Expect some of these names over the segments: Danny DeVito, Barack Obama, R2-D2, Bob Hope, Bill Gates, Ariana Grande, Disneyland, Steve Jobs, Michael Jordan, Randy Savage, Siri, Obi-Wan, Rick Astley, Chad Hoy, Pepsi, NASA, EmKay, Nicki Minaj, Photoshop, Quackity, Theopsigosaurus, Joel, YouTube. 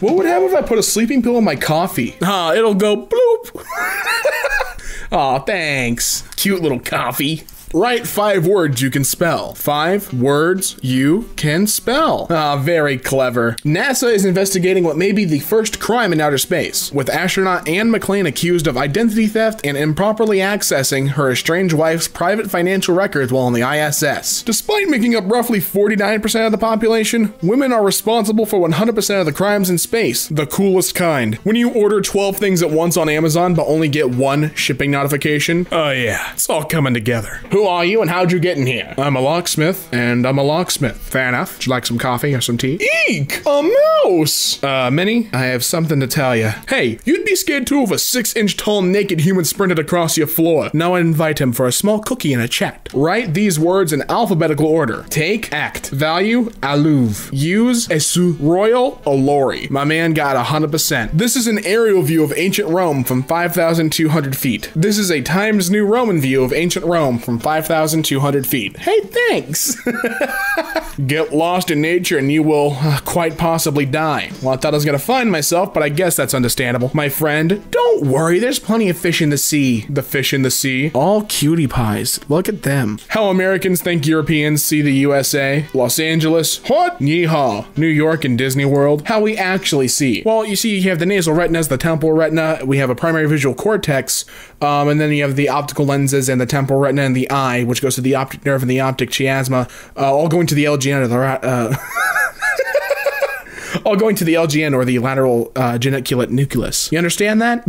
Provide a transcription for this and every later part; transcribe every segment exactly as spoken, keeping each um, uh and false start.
What would happen if I put a sleeping pill in my coffee? Ah, uh, it'll go bloop. Aw, thanks. Cute little coffee. Write five words you can spell. Five words you can spell. Ah, very clever. NASA is investigating what may be the first crime in outer space, with astronaut Anne McLean accused of identity theft and improperly accessing her estranged wife's private financial records while on the I S S. Despite making up roughly forty-nine percent of the population, women are responsible for one hundred percent of the crimes in space, the coolest kind. When you order twelve things at once on Amazon but only get one shipping notification, oh yeah, it's all coming together. Who are you and how'd you get in here? I'm a locksmith, and I'm a locksmith. Fair enough. Would you like some coffee or some tea? Eek! A mouse! Uh, Minnie, I have something to tell you. Hey, you'd be scared too if a six-inch tall naked human sprinted across your floor. Now I invite him for a small cookie and a chat. Write these words in alphabetical order. Take, act. Value, alluve. Use, esu. Royal, allori. My man got one hundred percent. This is an aerial view of ancient Rome from five thousand two hundred feet. This is a Times New Roman view of ancient Rome from five thousand two hundred feet. Hey, thanks. Get lost in nature and you will uh, quite possibly die. Well, I thought I was gonna find myself, but I guess that's understandable. My friend, don't worry. There's plenty of fish in the sea. The fish in the sea? All cutie pies. Look at them. How Americans think Europeans see the U S A. Los Angeles. Hot. Yeehaw. New York and Disney World. How we actually see. Well, you see, you have the nasal retinas, the temporal retina. We have a primary visual cortex. Um, and then you have the optical lenses and the temporal retina and the eye, which goes to the optic nerve and the optic chiasma, uh, all going to the L G N or the uh, all going to the L G N or the lateral uh, geniculate nucleus. You understand that?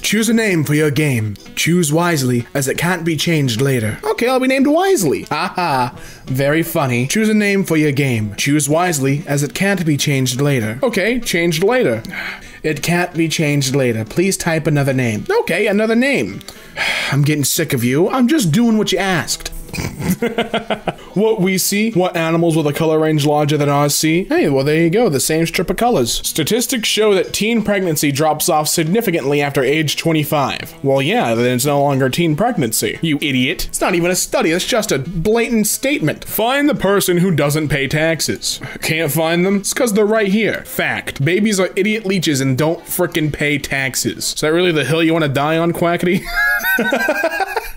Choose a name for your game. Choose wisely, as it can't be changed later. Okay, I'll be named Wisely. Aha, very funny. Choose a name for your game. Choose wisely, as it can't be changed later. Okay, changed later. It can't be changed later. Please type another name. Okay, another name. I'm getting sick of you. I'm just doing what you asked. What we see, what animals with a color range larger than ours see. Hey, well there you go, the same strip of colors. Statistics show that teen pregnancy drops off significantly after age twenty-five. Well yeah, then it's no longer teen pregnancy. You idiot. It's not even a study, it's just a blatant statement. Find the person who doesn't pay taxes. Can't find them? It's cause they're right here. Fact. Babies are idiot leeches and don't frickin' pay taxes. Is that really the hill you wanna die on, Quackity?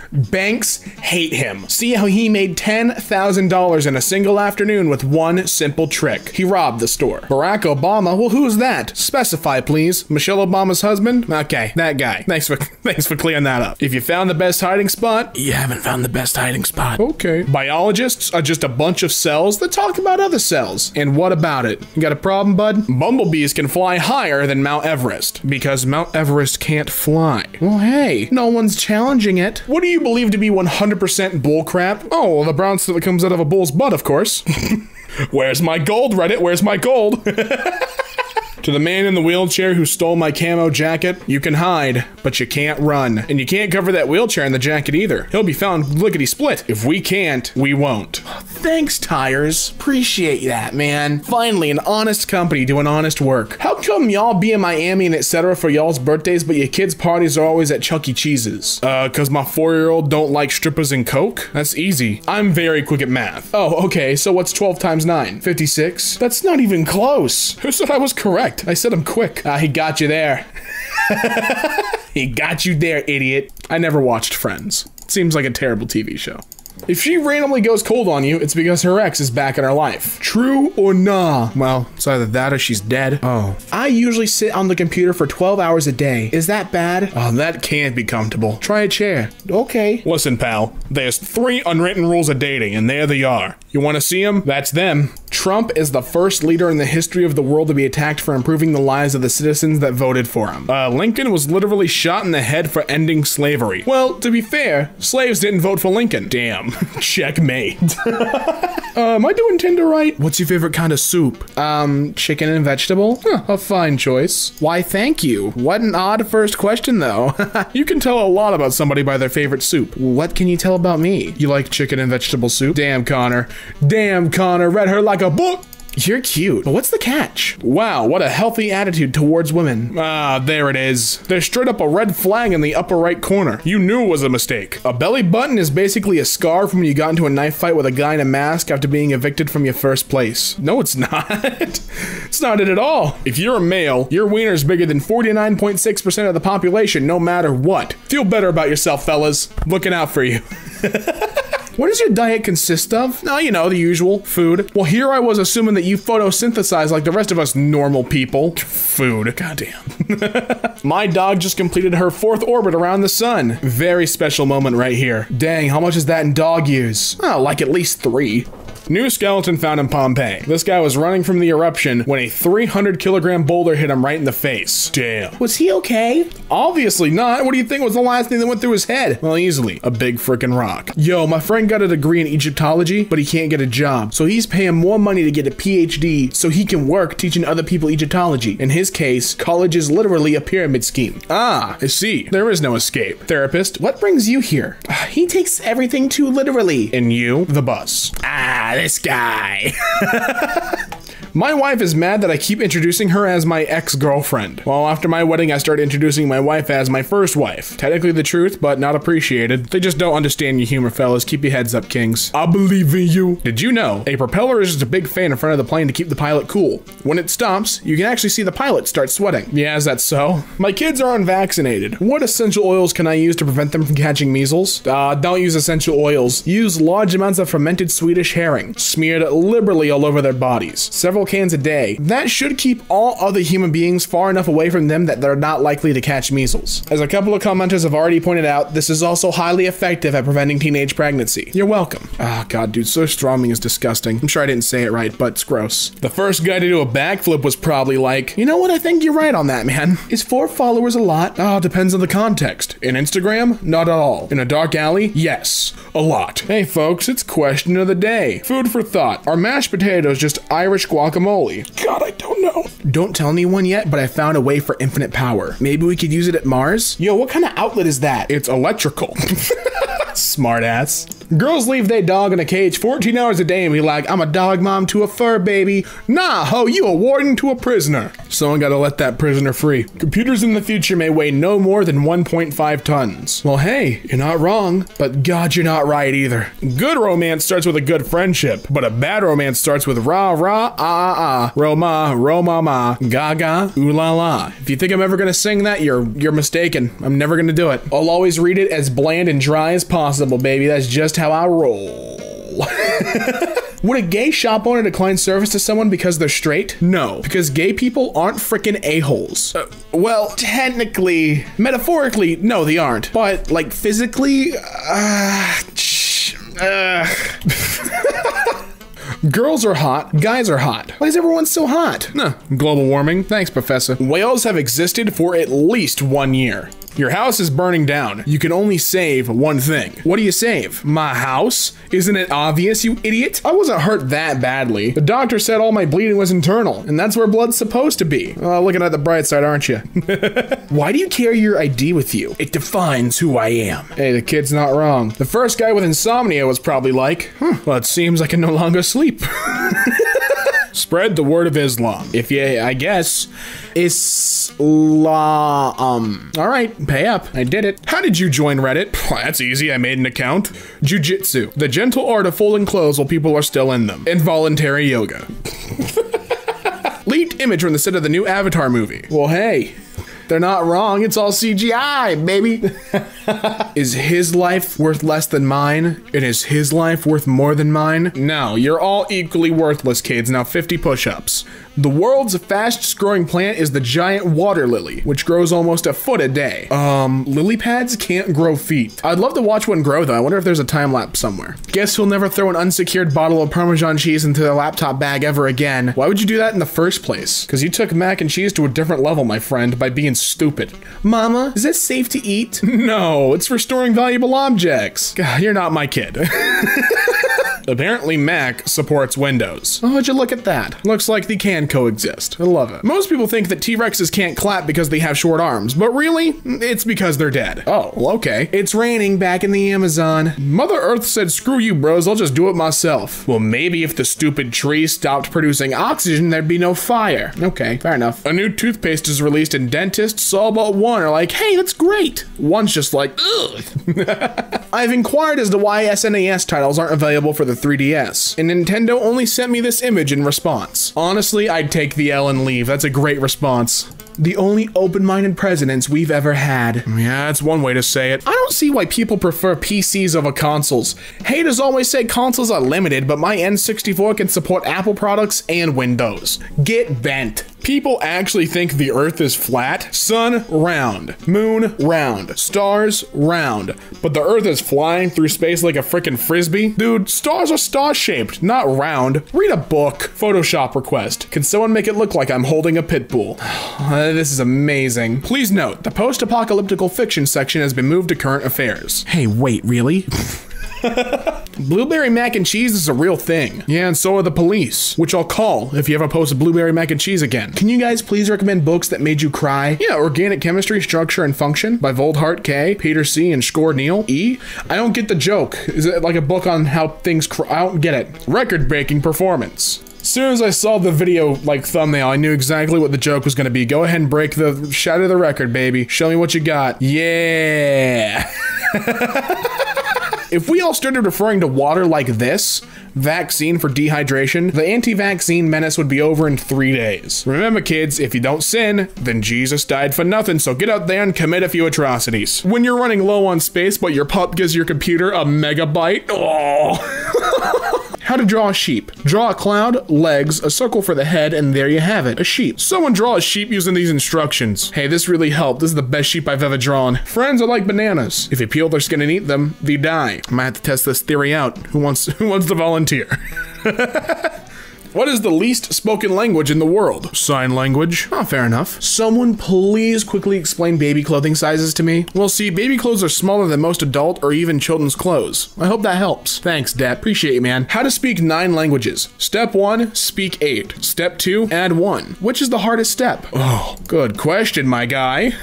Banks hate him. See how he made ten thousand dollars in a single afternoon with one simple trick. He robbed the store. Barack Obama, well who's that? Specify please. Michelle Obama's husband? Okay, that guy. Thanks for thanks for clearing that up. If you found the best hiding spot, you haven't found the best hiding spot. Okay. Biologists are just a bunch of cells that talk about other cells. And what about it? You got a problem, bud? Bumblebees can fly higher than Mount Everest because Mount Everest can't fly. Well, hey, no one's challenging it. What do you believed to be one hundred percent bullcrap? Oh, well, the brown stuff that comes out of a bull's butt, of course. Where's my gold, Reddit? Where's my gold? To the man in the wheelchair who stole my camo jacket, you can hide, but you can't run. And you can't cover that wheelchair in the jacket either. He'll be found lickety-split. If we can't, we won't. Thanks, Tires. Appreciate that, man. Finally, an honest company doing honest work. How come y'all be in Miami and et cetera for y'all's birthdays, but your kids' parties are always at Chuck E. Cheese's? Uh, cause my four-year-old don't like strippers and coke? That's easy. I'm very quick at math. Oh, okay, so what's twelve times nine? fifty-six? That's not even close. Who said I was correct? I said I'm quick. Ah, he got you there. He got you there, idiot. I never watched Friends. It seems like a terrible T V show. If she randomly goes cold on you, it's because her ex is back in her life. True or nah? Well, it's either that or she's dead. Oh. I usually sit on the computer for twelve hours a day. Is that bad? Oh, that can't be comfortable. Try a chair. Okay. Listen, pal. There's three unwritten rules of dating, and there they are. You want to see them? That's them. Trump is the first leader in the history of the world to be attacked for improving the lives of the citizens that voted for him. Uh, Lincoln was literally shot in the head for ending slavery. Well, to be fair, slaves didn't vote for Lincoln. Damn. Checkmate. uh, am I doing Tinder right? What's your favorite kind of soup? Um, chicken and vegetable? Huh, a fine choice. Why, thank you. What an odd first question, though. You can tell a lot about somebody by their favorite soup. What can you tell about me? You like chicken and vegetable soup? Damn, Connor. Damn, Connor. Read her like a book. You're cute, but what's the catch? Wow, what a healthy attitude towards women. Ah, there it is. There's straight up a red flag in the upper right corner. You knew it was a mistake. A belly button is basically a scar from when you got into a knife fight with a guy in a mask after being evicted from your first place. No, it's not. It's not it at all. If you're a male, your wiener's bigger than forty-nine point six percent of the population, no matter what. Feel better about yourself, fellas. Looking out for you. What does your diet consist of? Oh, you know, the usual. Food. Well, here I was assuming that you photosynthesize like the rest of us normal people. Food. Goddamn. My dog just completed her fourth orbit around the sun. Very special moment right here. Dang, how much is that in dog years? Oh, like at least three. New skeleton found in Pompeii. This guy was running from the eruption when a three hundred kilogram boulder hit him right in the face. Damn. Was he okay? Obviously not. What do you think was the last thing that went through his head? Well, easily. A big freaking rock. Yo, my friend got a degree in Egyptology, but he can't get a job. So he's paying more money to get a P H D so he can work teaching other people Egyptology. In his case, college is literally a pyramid scheme. Ah, I see. There is no escape. Therapist, what brings you here? He takes everything too literally. And you? The bus. Ah. This guy. My wife is mad that I keep introducing her as my ex-girlfriend. Well, after my wedding, I started introducing my wife as my first wife. Technically the truth, but not appreciated. They just don't understand your humor, fellas. Keep your heads up, kings. I believe in you. Did you know? A propeller is just a big fan in front of the plane to keep the pilot cool. When it stops, you can actually see the pilot start sweating. Yeah, is that so? My kids are unvaccinated. What essential oils can I use to prevent them from catching measles? Uh, don't use essential oils. Use large amounts of fermented Swedish herring, smeared liberally all over their bodies. Several cans a day. That should keep all other human beings far enough away from them that they're not likely to catch measles. As a couple of commenters have already pointed out, this is also highly effective at preventing teenage pregnancy. You're welcome. Ah, oh, God, dude, so stroming is disgusting. I'm sure I didn't say it right, but it's gross. The first guy to do a backflip was probably like, you know what, I think you're right on that, man. Is four followers a lot? Ah, oh, depends on the context. In Instagram? Not at all. In a dark alley? Yes. A lot. Hey, folks, it's question of the day. Food for thought. Are mashed potatoes just Irish guacamole? God, I don't know. Don't tell anyone yet, but I found a way for infinite power. Maybe we could use it at Mars? Yo, what kind of outlet is that? It's electrical. Smartass. Girls leave they dog in a cage fourteen hours a day and be like, I'm a dog mom to a fur baby. Nah, ho, you a warden to a prisoner. Someone gotta let that prisoner free. Computers in the future may weigh no more than one point five tons. Well, hey, you're not wrong, but God, you're not right either. Good romance starts with a good friendship, but a bad romance starts with rah, rah, ah, ah, ah, Roma, Roma, ma, gaga, ooh la la. If you think I'm ever gonna sing that, you're, you're mistaken. I'm never gonna do it. I'll always read it as bland and dry as possible, baby. That's just how I roll. Would a gay shop owner decline service to someone because they're straight? No, because gay people aren't frickin' a-holes. Uh, well, technically, metaphorically, no, they aren't. But, like, physically, uh, uh. Girls are hot, guys are hot. Why is everyone so hot? Nah, global warming. Thanks, Professor. Whales have existed for at least one year. Your house is burning down. You can only save one thing. What do you save? My house? Isn't it obvious, you idiot? I wasn't hurt that badly. The doctor said all my bleeding was internal, and that's where blood's supposed to be. Oh, looking at the bright side, aren't you? Why do you carry your I D with you? It defines who I am. Hey, the kid's not wrong. The first guy with insomnia was probably like, huh, well, it seems I can no longer sleep. Spread the word of Islam. If you, I guess, Islam. All right, pay up. I did it. How did you join Reddit? That's easy. I made an account. Jiu-jitsu, the gentle art of folding clothes while people are still in them. Involuntary yoga. Leaked image from the set of the new Avatar movie. Well, hey. They're not wrong, it's all C G I, baby. Is his life worth less than mine? And is his life worth more than mine? No, you're all equally worthless, kids. Now fifty push-ups. The world's fastest growing plant is the giant water lily, which grows almost a foot a day. Um, lily pads can't grow feet. I'd love to watch one grow though. I wonder if there's a time lapse somewhere. Guess who'll never throw an unsecured bottle of Parmesan cheese into their laptop bag ever again. Why would you do that in the first place? Cause you took mac and cheese to a different level, my friend, by being stupid. Mama, is this safe to eat? No, it's restoring valuable objects. God, you're not my kid. Apparently Mac supports Windows. Oh, would you look at that? Looks like they can coexist. I love it. Most people think that T-Rexes can't clap because they have short arms, but really, it's because they're dead. Oh, well, okay. It's raining back in the Amazon. Mother Earth said, screw you, bros, I'll just do it myself. Well, maybe if the stupid tree stopped producing oxygen, there'd be no fire. Okay, fair enough. A new toothpaste is released and dentists, all but one, are like, hey, that's great. One's just like, ugh. I've inquired as to why S N E S titles aren't available for the three D S, and Nintendo only sent me this image in response. Honestly, I'd take the L and leave. That's a great response. The only open-minded presidents we've ever had. Yeah, that's one way to say it. I don't see why people prefer P Cs over consoles. Haters always say consoles are limited, but my N sixty-four can support Apple products and Windows. Get bent. People actually think the Earth is flat. Sun, round. Moon, round. Stars, round. But the Earth is flying through space like a frickin' frisbee? Dude, stars are star-shaped, not round. Read a book. Photoshop request. Can someone make it look like I'm holding a pit bull? This is amazing. Please note, the post-apocalyptical fiction section has been moved to current affairs. Hey, wait, really? Blueberry mac and cheese is a real thing. Yeah, and so are the police, which I'll call if you ever post blueberry mac and cheese again. Can you guys please recommend books that made you cry? Yeah, Organic Chemistry, Structure and Function by Voldhart K, Peter C, and Schor Neal E. I don't get the joke. Is it like a book on how things cry? I don't get it. Record-breaking performance. As soon as I saw the video, like, thumbnail, I knew exactly what the joke was gonna be. Go ahead and break the, shatter the record, baby. Show me what you got. Yeah. If we all started referring to water like this, vaccine for dehydration, the anti-vaccine menace would be over in three days. Remember, kids, if you don't sin, then Jesus died for nothing, so get out there and commit a few atrocities. When you're running low on space, but your pup gives your computer a megabyte, oh. How to draw a sheep. Draw a cloud, legs, a circle for the head, and there you have it, a sheep. Someone draw a sheep using these instructions. Hey, this really helped. This is the best sheep I've ever drawn. Friends are like bananas. If you peel their skin and eat them, they die. I might have to test this theory out. Who wants, who wants to volunteer? What is the least spoken language in the world? Sign language. Oh, fair enough. Someone please quickly explain baby clothing sizes to me. Well, see, baby clothes are smaller than most adult or even children's clothes. I hope that helps. Thanks, Dad. Appreciate you, man. How to speak nine languages. Step one, speak eight. Step two, add one. Which is the hardest step? Oh, good question, my guy.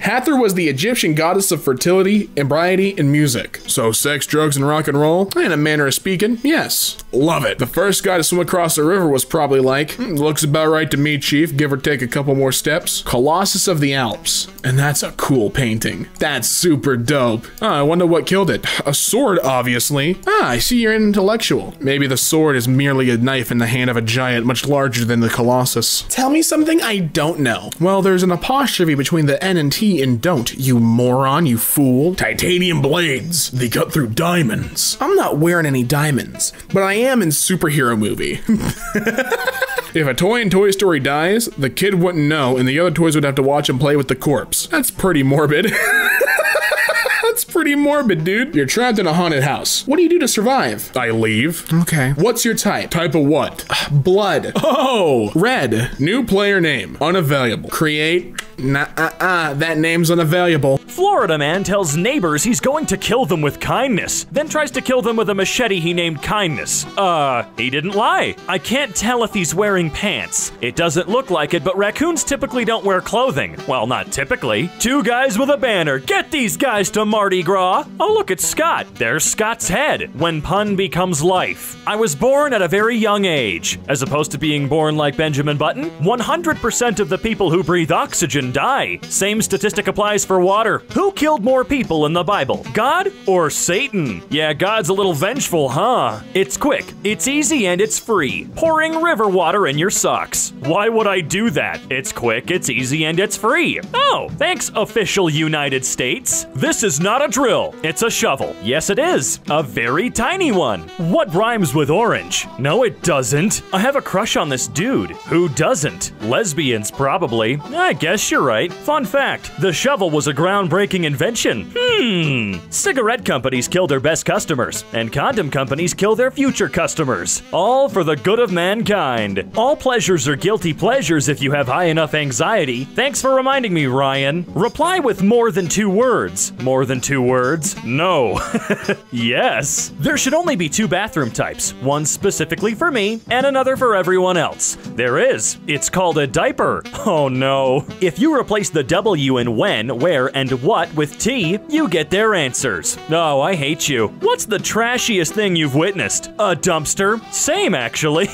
Hathor was the Egyptian goddess of fertility, ebriety, and music. So sex, drugs, and rock and roll? In a manner of speaking, yes. Love it. The first guy to swim across the river was probably like, mm, looks about right to me, chief, give or take a couple more steps. Colossus of the Alps. And that's a cool painting. That's super dope. Oh, I wonder what killed it. A sword, obviously. Ah, I see you're an intellectual. Maybe the sword is merely a knife in the hand of a giant much larger than the Colossus. Tell me something I don't know. Well, there's an apostrophe between the N and T and don't, you moron, you fool. Titanium blades, they cut through diamonds. I'm not wearing any diamonds, but I am in superhero movie. If a toy in Toy Story dies, the kid wouldn't know and the other toys would have to watch and play with the corpse. That's pretty morbid. That's pretty morbid, dude. You're trapped in a haunted house. What do you do to survive? I leave. Okay. What's your type? Type of what? Blood. Oh, red. New player name, unavailable. Create. Nah, uh, uh, that name's unavailable. Florida man tells neighbors he's going to kill them with kindness, then tries to kill them with a machete he named Kindness. Uh, he didn't lie. I can't tell if he's wearing pants. It doesn't look like it, but raccoons typically don't wear clothing. Well, not typically. Two guys with a banner. Get these guys to Mardi Gras. Oh, look, it's Scott. There's Scott's head. When pun becomes life. I was born at a very young age. As opposed to being born like Benjamin Button, one hundred percent of the people who breathe oxygen die. Same statistic applies for water. Who killed more people in the Bible, God or Satan? Yeah, God's a little vengeful, huh? It's quick, it's easy, and it's free. Pouring river water in your socks. Why would I do that? It's quick, it's easy, and it's free. Oh, thanks, official United States. This is not a drill, it's a shovel. Yes, it is. A very tiny one. What rhymes with orange? No, it doesn't. I have a crush on this dude. Who doesn't? Lesbians, probably. I guess guess you're right. Fun fact, the shovel was a groundbreaking invention. Hmm. Cigarette companies kill their best customers, and condom companies kill their future customers. All for the good of mankind. All pleasures are guilty pleasures if you have high enough anxiety. Thanks for reminding me, Ryan. Reply with more than two words. More than two words? No. Yes. There should only be two bathroom types, one specifically for me and another for everyone else. There is. It's called a diaper. Oh no. If you replace the W in when, where, and what with T, you get their answers. Oh, I hate you. What's the trashiest thing you've witnessed? A dumpster? Same, actually.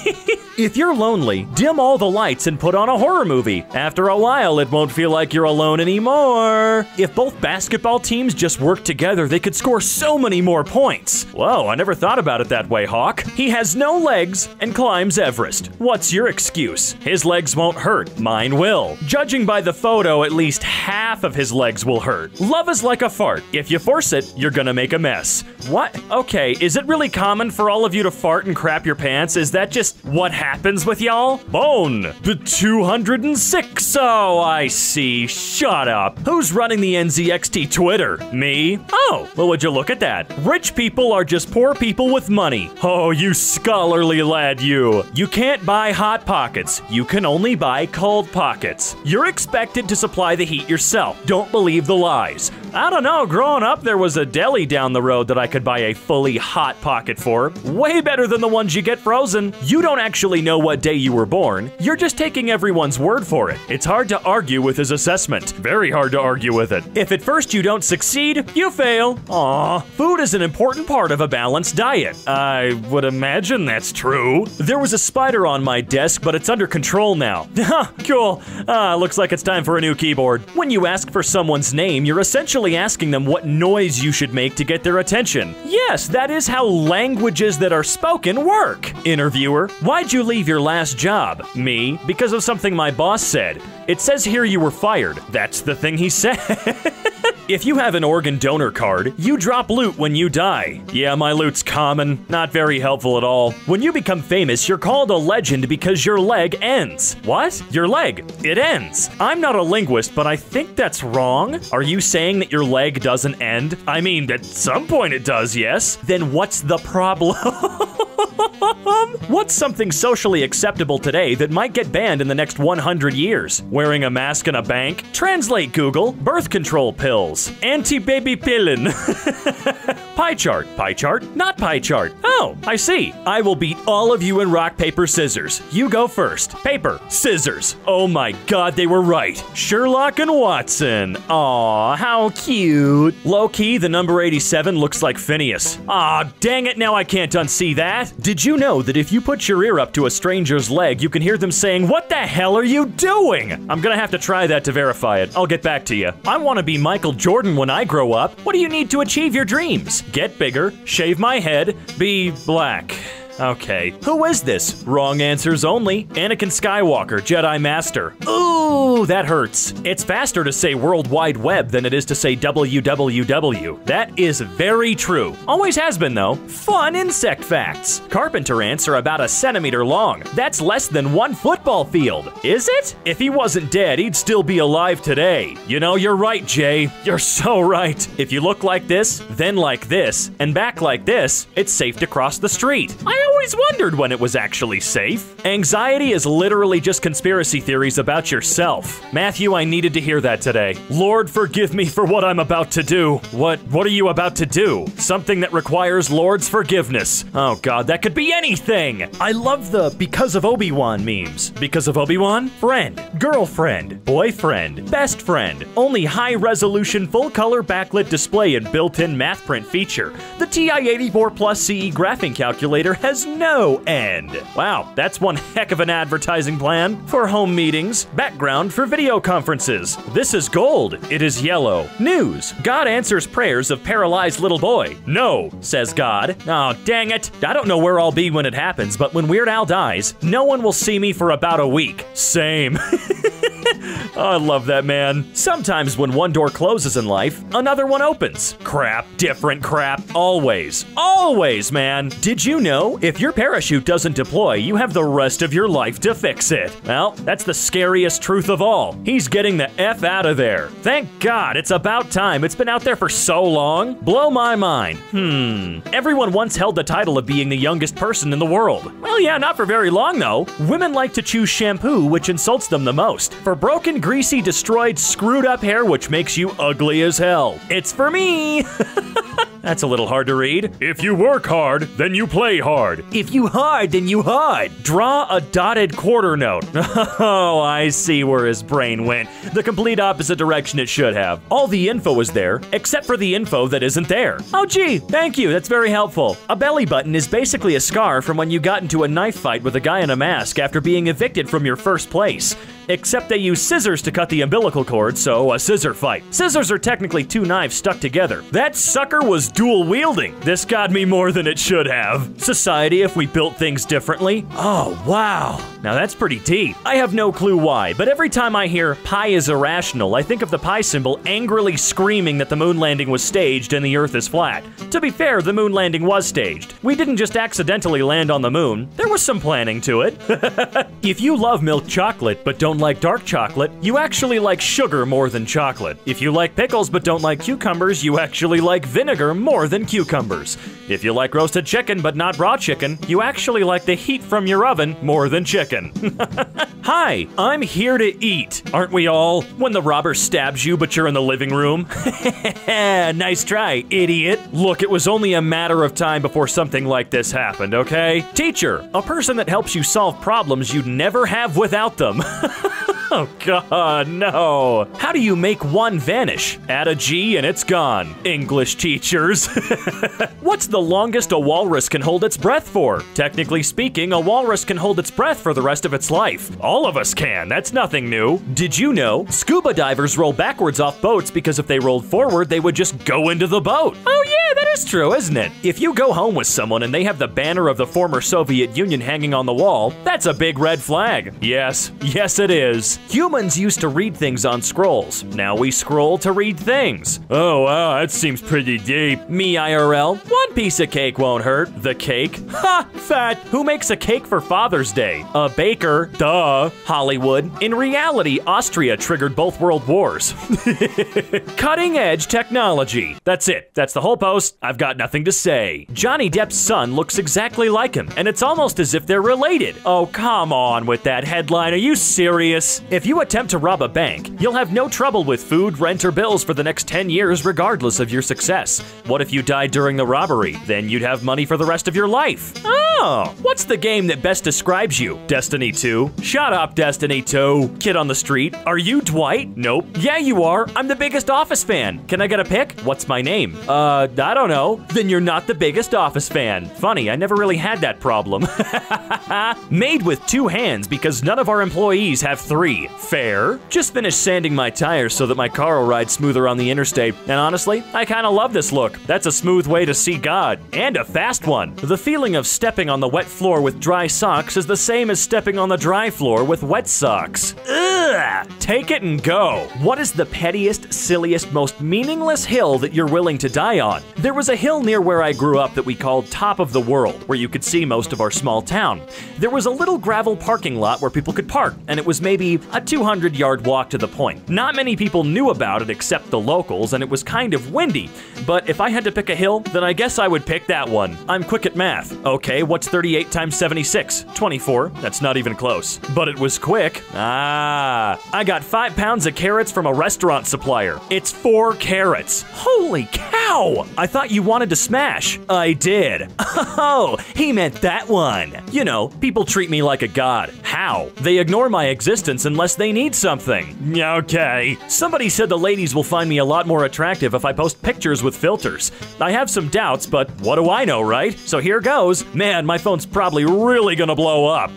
If you're lonely, dim all the lights and put on a horror movie. After a while, it won't feel like you're alone anymore. If both basketball teams just worked together, they could score so many more points. Whoa, I never thought about it that way, Hawk. He has no legs and climbs Everest. What's your excuse? His legs won't hurt, mine will. Judging by the photo, at least half of his legs will hurt. Love is like a fart. If you force it, you're gonna make a mess. What? Okay, is it really common for all of you to fart and crap your pants? Is that just what happens? happens with y'all? Bone, the two hundred and six. Oh, I see. Shut up. Who's running the N Z X T Twitter? Me? Oh, well, would you look at that? Rich people are just poor people with money. Oh, you scholarly lad, you. You can't buy hot pockets. You can only buy cold pockets. You're expected to supply the heat yourself. Don't believe the lies. I don't know, growing up, there was a deli down the road that I could buy a fully hot pocket for. Way better than the ones you get frozen. You don't actually know what day you were born, you're just taking everyone's word for it. It's hard to argue with his assessment. Very hard to argue with it. If at first you don't succeed, you fail. Aw. Food is an important part of a balanced diet. I would imagine that's true. There was a spider on my desk, but it's under control now. Huh, cool. Ah, uh, looks like it's time for a new keyboard. When you ask for someone's name, you're essentially asking them what noise you should make to get their attention. Yes, that is how languages that are spoken work. Interviewer, why'd you leave your last job? Me? Because of something my boss said. It says here you were fired. That's the thing he said. If you have an organ donor card, you drop loot when you die. Yeah, my loot's common. Not very helpful at all. When you become famous, you're called a legend because your leg ends. What? Your leg. It ends. I'm not a linguist, but I think that's wrong. Are you saying that your leg doesn't end? I mean, at some point it does, yes. Then what's the problem? What's something socially acceptable today that might get banned in the next one hundred years? Wearing a mask in a bank? Translate, Google. Birth control pills. Anti-baby pillin. Pie chart. Pie chart? Not pie chart. Oh, I see. I will beat all of you in rock, paper, scissors. You go first. Paper. Scissors. Oh my god, they were right. Sherlock and Watson. Aw, how cute. Low-key, the number eighty-seven looks like Phineas. Aw, dang it, now I can't unsee that. Did you know that if you put your ear up to a stranger's leg, you can hear them saying, "What the hell are you doing?" I'm gonna have to try that to verify it. I'll get back to you. I wanna be Michael Jordan when I grow up. What do you need to achieve your dreams? Get bigger, shave my head, be black. Okay. Who is this? Wrong answers only. Anakin Skywalker, Jedi Master. Ooh, that hurts. It's faster to say World Wide Web than it is to say W W W. That is very true. Always has been, though. Fun insect facts. Carpenter ants are about a centimeter long. That's less than one football field. Is it? If he wasn't dead, he'd still be alive today. You know, you're right, Jay. You're so right. If you look like this, then like this, and back like this, it's safe to cross the street. I I always wondered when it was actually safe. Anxiety is literally just conspiracy theories about yourself. Matthew, I needed to hear that today. Lord, forgive me for what I'm about to do. What, what are you about to do? Something that requires Lord's forgiveness. Oh god, that could be anything. I love the because of Obi-Wan memes. Because of Obi-Wan? Friend, girlfriend, boyfriend, best friend. Only high-resolution, full-color backlit display and built-in math print feature. The T I eighty-four plus C E graphing calculator has no end. Wow, that's one heck of an advertising plan. For home meetings, background for video conferences. This is gold, it is yellow. News, God answers prayers of paralyzed little boy. No, says God. Oh, dang it. I don't know where I'll be when it happens, but when Weird Al dies, no one will see me for about a week. Same. Oh, I love that man. Sometimes when one door closes in life, another one opens. Crap, different crap, always. Always, man. Did you know if your parachute doesn't deploy, you have the rest of your life to fix it? Well, that's the scariest truth of all. He's getting the F out of there. Thank God, it's about time. It's been out there for so long. Blow my mind. Hmm. Everyone once held the title of being the youngest person in the world. Well, yeah, not for very long though. Women like to choose shampoo, which insults them the most. For broken, greasy, destroyed, screwed up hair, which makes you ugly as hell. It's for me. That's a little hard to read. If you work hard, then you play hard. If you hide, then you hide. Draw a dotted quarter note. Oh, I see where his brain went. The complete opposite direction it should have. All the info is there, except for the info that isn't there. Oh gee, thank you, that's very helpful. A belly button is basically a scar from when you got into a knife fight with a guy in a mask after being evicted from your first place. Except they use scissors to cut the umbilical cord, so a scissor fight. Scissors are technically two knives stuck together. That sucker was dual wielding. This got me more than it should have. Society, if we built things differently. Oh, wow. Now that's pretty deep. I have no clue why, but every time I hear pi is irrational, I think of the pi symbol angrily screaming that the moon landing was staged and the earth is flat. To be fair, the moon landing was staged. We didn't just accidentally land on the moon. There was some planning to it. If you love milk chocolate, but don't like dark chocolate, you actually like sugar more than chocolate. If you like pickles but don't like cucumbers, you actually like vinegar more than cucumbers. If you like roasted chicken but not raw chicken, you actually like the heat from your oven more than chicken. Hi, I'm here to eat. Aren't we all? When the robber stabs you but you're in the living room. Nice try, idiot. Look, it was only a matter of time before something like this happened, okay? Teacher, a person that helps you solve problems you'd never have without them. Oh God, no. How do you make one vanish? Add a G and it's gone. English teachers. What's the longest a walrus can hold its breath for? Technically speaking, a walrus can hold its breath for the rest of its life. All of us can, that's nothing new. Did you know scuba divers roll backwards off boats because if they rolled forward, they would just go into the boat? Oh yeah, that is true, isn't it? If you go home with someone and they have the banner of the former Soviet Union hanging on the wall, that's a big red flag. Yes, yes it is. Humans used to read things on scrolls. Now we scroll to read things. Oh wow, that seems pretty deep. Me I R L, one piece of cake won't hurt. The cake? Ha! Fat! Who makes a cake for Father's Day? A baker. Duh. Hollywood. In reality, Austria triggered both world wars. Cutting edge technology. That's it. That's the whole post. I've got nothing to say. Johnny Depp's son looks exactly like him, and it's almost as if they're related. Oh, come on with that headline. Are you serious? If you attempt to rob a bank, you'll have no trouble with food, rent, or bills for the next ten years regardless of your success. What if you died during the robbery? Then you'd have money for the rest of your life. Oh, what's the game that best describes you? Destiny two. Shut up, Destiny two. Kid on the street. Are you Dwight? Nope. Yeah, you are. I'm the biggest Office fan. Can I get a pick? What's my name? Uh, I don't know. Then you're not the biggest Office fan. Funny, I never really had that problem. Made with two hands because none of our employees have three. Fair. Just finished sanding my tires so that my car will ride smoother on the interstate. And honestly, I kinda love this look. That's a smooth way to see God. And a fast one. The feeling of stepping on the wet floor with dry socks is the same as stepping on the dry floor with wet socks. Ugh! Take it and go. What is the pettiest, silliest, most meaningless hill that you're willing to die on? There was a hill near where I grew up that we called Top of the World, where you could see most of our small town. There was a little gravel parking lot where people could park, and it was maybe a two hundred yard walk to the point. Not many people knew about it except the locals, and it was kind of windy. But if I had to pick a hill, then I guess I would pick that one. I'm quick at math. Okay, what's thirty-eight times seventy-six? twenty-four. That's not even close. But it was quick. Ah. I got five pounds of carrots from a restaurant supplier. It's four carrots. Holy cow! I thought you wanted to smash. I did. Oh, he meant that one. You know, people treat me like a god. How? They ignore my existence unless they need something. Okay. Somebody said the ladies will find me a lot more attractive if I post pictures with filters. I have some doubts, but what do I know, right? So here goes. Man, my phone's probably really gonna blow up.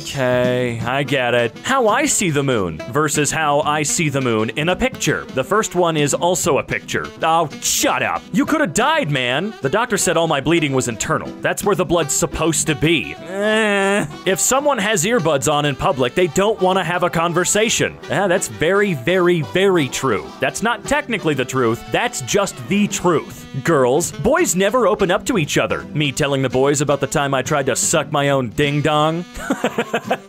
Okay, I get it. How I see the moon versus how I see the moon in a picture. The first one is also a picture. Oh, shut up. You could have died, man. The doctor said all my bleeding was internal. That's where the blood's supposed to be. Eh. If someone has earbuds on in public, they don't want to have a conversation. Yeah, that's very, very, very true. That's not technically the truth, that's just the truth. Girls, boys never open up to each other. Me telling the boys about the time I tried to suck my own ding-dong.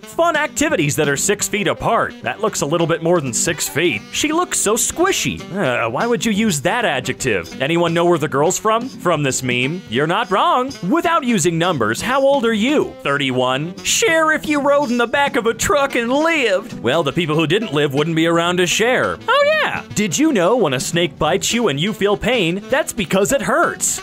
Fun activities that are six feet apart. That looks a little bit more than six feet. She looks so squishy. Uh, why would you use that adjective? Anyone know where the girl's from? From this meme? You're not wrong. Without using numbers, how old are you? thirty-one? Share if you rode in the back of a truck and lived. Well, the people who didn't live wouldn't be around to share. Oh yeah! Did you know when a snake bites you and you feel pain, that's because it hurts?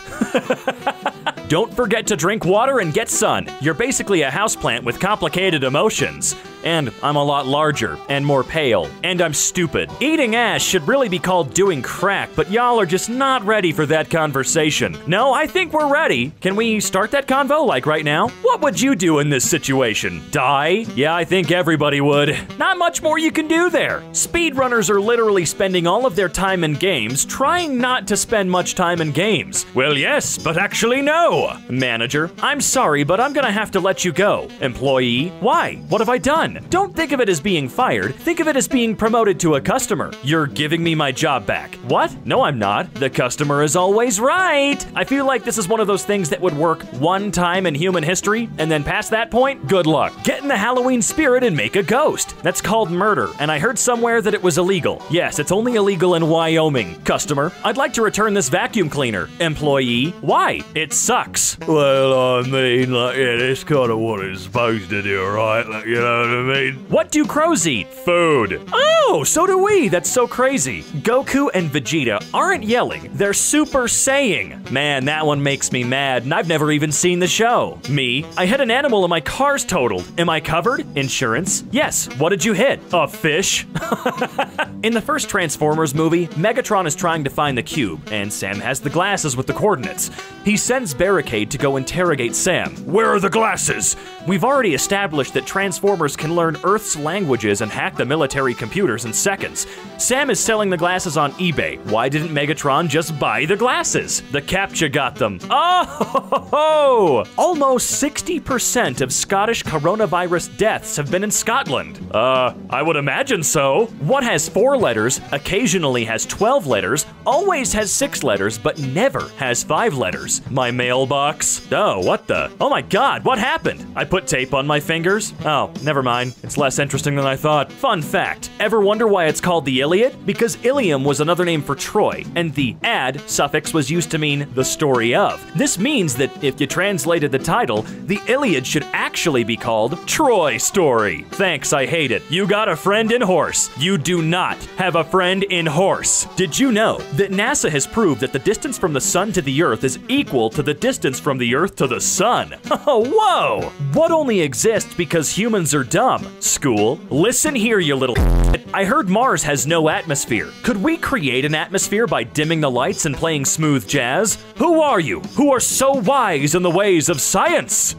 Don't forget to drink water and get sun. You're basically a houseplant with complicated emotions. And I'm a lot larger, and more pale, and I'm stupid. Eating ash should really be called doing crack, but y'all are just not ready for that conversation. No, I think we're ready. Can we start that convo, like right now? What would you do in this situation? Die? Yeah, I think everybody would. Not much more you can do there. Speedrunners are literally spending all of their time in games, trying not to spend much time in games. Well, yes, but actually no. Manager, I'm sorry, but I'm gonna have to let you go. Employee, why? What have I done? Don't think of it as being fired, think of it as being promoted to a customer. You're giving me my job back. What? No, I'm not. The customer is always right. I feel like this is one of those things that would work one time in human history, and then past that point, good luck. Get in the Halloween spirit and make a ghost. That's called murder, and I heard somewhere that it was illegal. Yes, it's only illegal in Wyoming. Customer, I'd like to return this vacuum cleaner. Employee, why? It sucks. Well, I mean, like, yeah, that's kind of what it's supposed to do, right? Like, you know what I mean? What do crows eat? Food. Oh, so do we. That's so crazy. Goku and Vegeta aren't yelling. They're super saying. Man, that one makes me mad, and I've never even seen the show. Me? I hit an animal and my car's totaled. Am I covered? Insurance? Yes. What did you hit? A fish? In the first Transformers movie, Megatron is trying to find the cube, and Sam has the glasses with the coordinates. He sends Barricade to go interrogate Sam. Where are the glasses? We've already established that Transformers can learn Earth's languages and hack the military computers in seconds. Sam is selling the glasses on eBay. Why didn't Megatron just buy the glasses? The CAPTCHA got them. Oh! Ho, ho, ho. Almost sixty percent of Scottish coronavirus deaths have been in Scotland. Uh, I would imagine so. What has four letters, occasionally has twelve letters, always has six letters, but never has five letters? My mailbox. Oh, what the? Oh my god, what happened? I put tape on my fingers. Oh, never mind. It's less interesting than I thought. Fun fact, ever wonder why it's called the Iliad? Because Ilium was another name for Troy, and the ad suffix was used to mean the story of. This means that if you translated the title, the Iliad should actually be called Troy Story. Thanks, I hate it. You got a friend in horse. You do not have a friend in horse. Did you know that NASA has proved that the distance from the sun to the earth is equal to the distance from the earth to the sun? Oh, whoa! What only exists because humans are dumb? Dumb. School, listen here, you little I heard Mars has no atmosphere. Could we create an atmosphere by dimming the lights and playing smooth jazz? Who are you, who are so wise in the ways of science?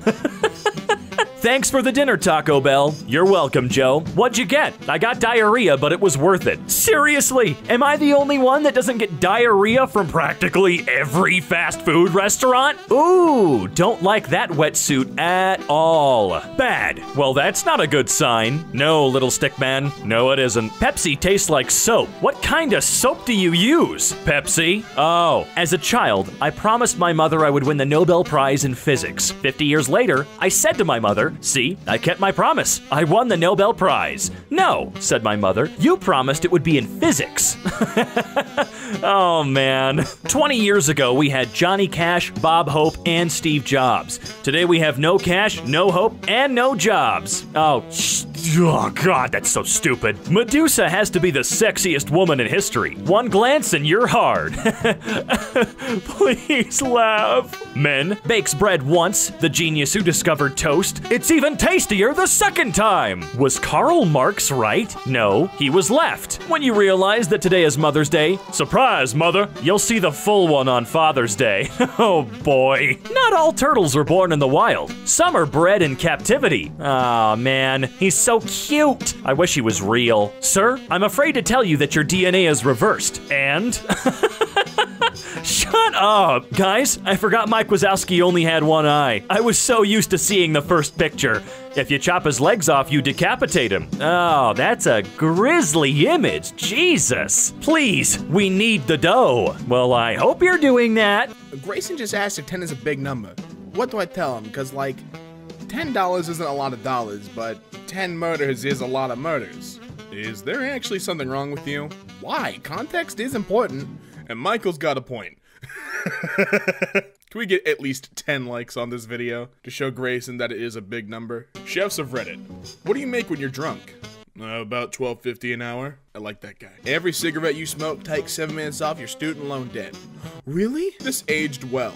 Thanks for the dinner, Taco Bell. You're welcome, Joe. What'd you get? I got diarrhea, but it was worth it. Seriously, am I the only one that doesn't get diarrhea from practically every fast food restaurant? Ooh, don't like that wetsuit at all. Bad. Well, that's not a good sign. No, little stick man. No, it isn't. Pepsi tastes like soap. What kind of soap do you use? Pepsi? Oh. As a child, I promised my mother I would win the Nobel Prize in Physics. fifty years later, I said to my mother, see, I kept my promise. I won the Nobel Prize. No, said my mother, you promised it would be in physics. Oh man. twenty years ago, we had Johnny Cash, Bob Hope, and Steve Jobs. Today we have no cash, no hope, and no jobs. Oh, sh oh God, that's so stupid. Medusa has to be the sexiest woman in history. One glance and you're hard. Please laugh. Men, bakes bread once, the genius who discovered toast. It's even tastier the second time! Was Karl Marx right? No, he was left. When you realize that today is Mother's Day, surprise, mother, you'll see the full one on Father's Day. Oh boy. Not all turtles are born in the wild. Some are bred in captivity. Aw, man, he's so cute. I wish he was real. Sir, I'm afraid to tell you that your D N A is reversed. And? Shut up! Guys, I forgot Mike Wazowski only had one eye. I was so used to seeing the first picture. If you chop his legs off, you decapitate him. Oh, that's a grisly image, Jesus. Please, we need the dough. Well, I hope you're doing that. Grayson just asked if ten is a big number. What do I tell him? Cause like, ten dollars isn't a lot of dollars, but ten murders is a lot of murders. Is there actually something wrong with you? Why? Context is important. And Michael's got a point. Can we get at least ten likes on this video to show Grayson that it is a big number? Chefs of Reddit, what do you make when you're drunk? Uh, about twelve fifty an hour. I like that guy. Every cigarette you smoke takes seven minutes off your student loan debt. Really? This aged well.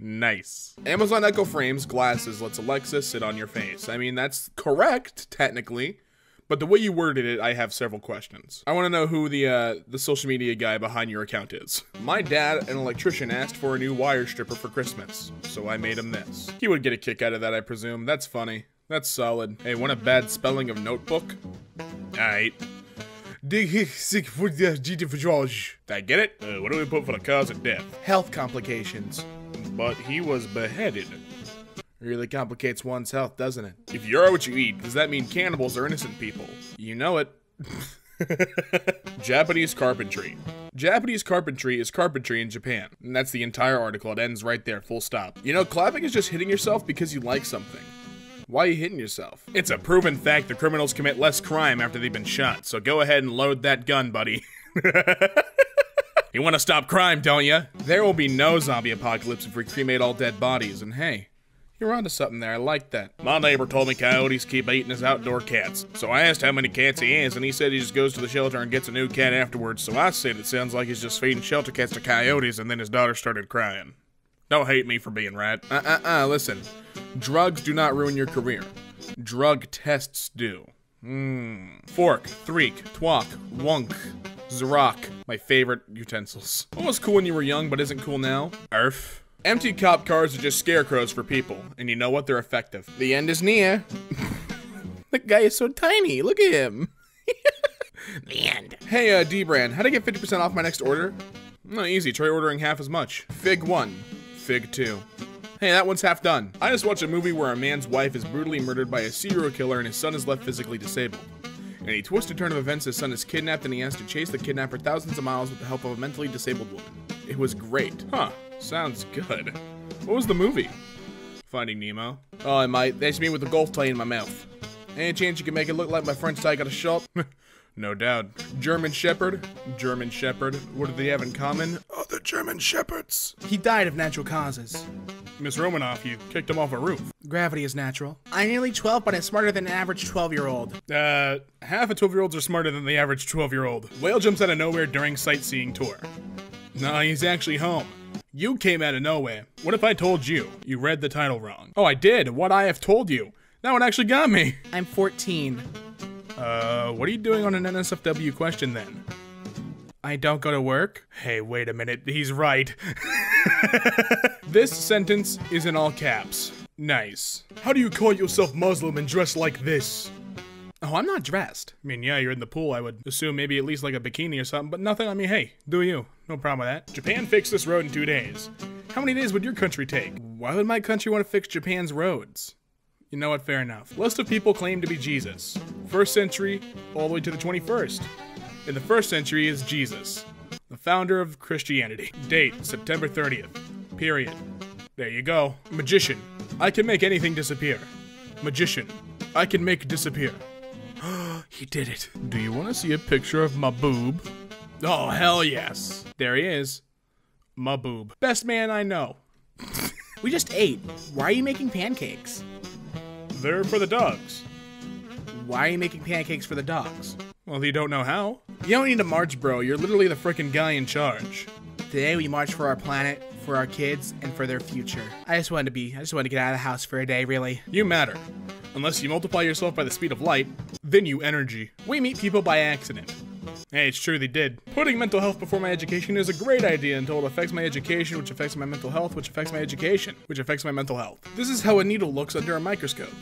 Nice. Amazon Echo Frames glasses lets Alexa sit on your face. I mean, that's correct, technically. But the way you worded it, I have several questions. I want to know who the uh, the social media guy behind your account is. My dad, an electrician, asked for a new wire stripper for Christmas, so I made him this. He would get a kick out of that, I presume. That's funny. That's solid. Hey, want a bad spelling of notebook? Alright. Dig hick sick for the G D for George. Did I get it? Uh, what do we put for the cause of death? Health complications. But he was beheaded. Really complicates one's health, doesn't it? If you are what you eat, does that mean cannibals are innocent people? You know it. Japanese carpentry. Japanese carpentry is carpentry in Japan. And that's the entire article. It ends right there, full stop. You know, clapping is just hitting yourself because you like something. Why are you hitting yourself? It's a proven fact that criminals commit less crime after they've been shot, so go ahead and load that gun, buddy. You want to stop crime, don't you? There will be no zombie apocalypse if we cremate all dead bodies, and hey, you're onto something there, I like that. My neighbor told me coyotes keep eating his outdoor cats. So I asked how many cats he has, and he said he just goes to the shelter and gets a new cat afterwards. So I said it sounds like he's just feeding shelter cats to coyotes, and then his daughter started crying. Don't hate me for being right. Uh-uh-uh, listen. Drugs do not ruin your career. Drug tests do. Mmm. Fork, threek, twok, wonk, zrock. My favorite utensils. What was cool when you were young, but isn't cool now? Arf. Empty cop cars are just scarecrows for people, and you know what? They're effective. The end is near. The guy is so tiny. Look at him. The end. Hey, uh, D-Brand, how'd I get fifty percent off my next order? No, easy. Try ordering half as much. Fig one. Fig two. Hey, that one's half done. I just watched a movie where a man's wife is brutally murdered by a serial killer and his son is left physically disabled. In a twisted turn of events, his son is kidnapped and he has to chase the kidnapper thousands of miles with the help of a mentally disabled woman. It was great. Huh. Sounds good. What was the movie? Finding Nemo. Oh, I might. That's me with a golf clay in my mouth. Any chance you can make it look like my French tiger at a shop? No doubt. German Shepherd. German Shepherd. What do they have in common? Oh, the German Shepherds. He died of natural causes. Miss Romanoff, you kicked him off a roof. Gravity is natural. I'm nearly twelve, but I'm smarter than an average twelve-year-old. Uh, half of twelve-year-olds are smarter than the average twelve-year-old. Whale jumps out of nowhere during sightseeing tour. No, he's actually home. You came out of nowhere. What if I told you? You read the title wrong. Oh, I did. What I have told you. That one actually got me. I'm fourteen. Uh, what are you doing on an N S F W question then? I don't go to work? Hey, wait a minute. He's right. This sentence is in all caps. Nice. How do you call yourself Muslim and dress like this? Oh, I'm not dressed. I mean, yeah, you're in the pool. I would assume maybe at least like a bikini or something, but nothing. I mean, hey, do you? No problem with that. Japan fixed this road in two days. How many days would your country take? Why would my country want to fix Japan's roads? You know what? Fair enough. List of people claimed to be Jesus. First century all the way to the twenty-first. In the first century is Jesus, the founder of Christianity. Date, September thirtieth. Period. There you go. Magician. I can make anything disappear. Magician. I can make disappear. He did it. Do you want to see a picture of my boob? Oh, hell yes. There he is. My boob. Best man I know. We just ate. Why are you making pancakes? They're for the dogs. Why are you making pancakes for the dogs? Well, you don't know how. You don't need to march, bro. You're literally the frickin' guy in charge. Today we march for our planet, for our kids, and for their future. I just wanted to be, I just wanted to get out of the house for a day, really. You matter. Unless you multiply yourself by the speed of light, then you energy. We meet people by accident. Hey, it's true, they did. Putting mental health before my education is a great idea until it affects my education, which affects my mental health, which affects my education, which affects my mental health. This is how a needle looks under a microscope.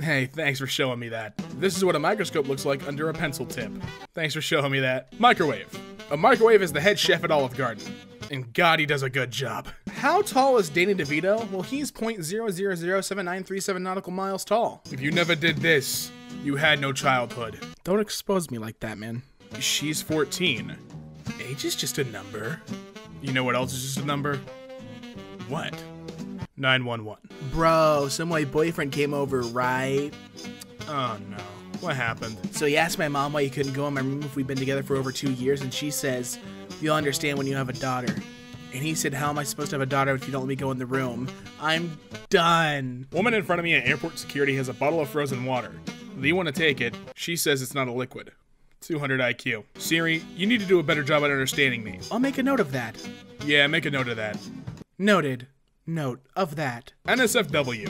Hey, thanks for showing me that. This is what a microscope looks like under a pencil tip. Thanks for showing me that. Microwave. A microwave is the head chef at Olive Garden. And God, he does a good job. How tall is Danny DeVito? Well, he's zero point zero zero zero seven nine three seven nautical miles tall. If you never did this, you had no childhood. Don't expose me like that, man. She's fourteen. Age is just a number. You know what else is just a number? What? nine one one. Bro, some white boyfriend came over, right? Oh no. What happened? So he asked my mom why he couldn't go in my room if we've been together for over two years, and she says, "You'll understand when you have a daughter." And he said, "How am I supposed to have a daughter if you don't let me go in the room?" I'm done. Woman in front of me at airport security has a bottle of frozen water. They want to take it. She says it's not a liquid. two hundred I Q. Siri, you need to do a better job at understanding me. I'll make a note of that. Yeah, make a note of that. Noted. Note of that. N S F W.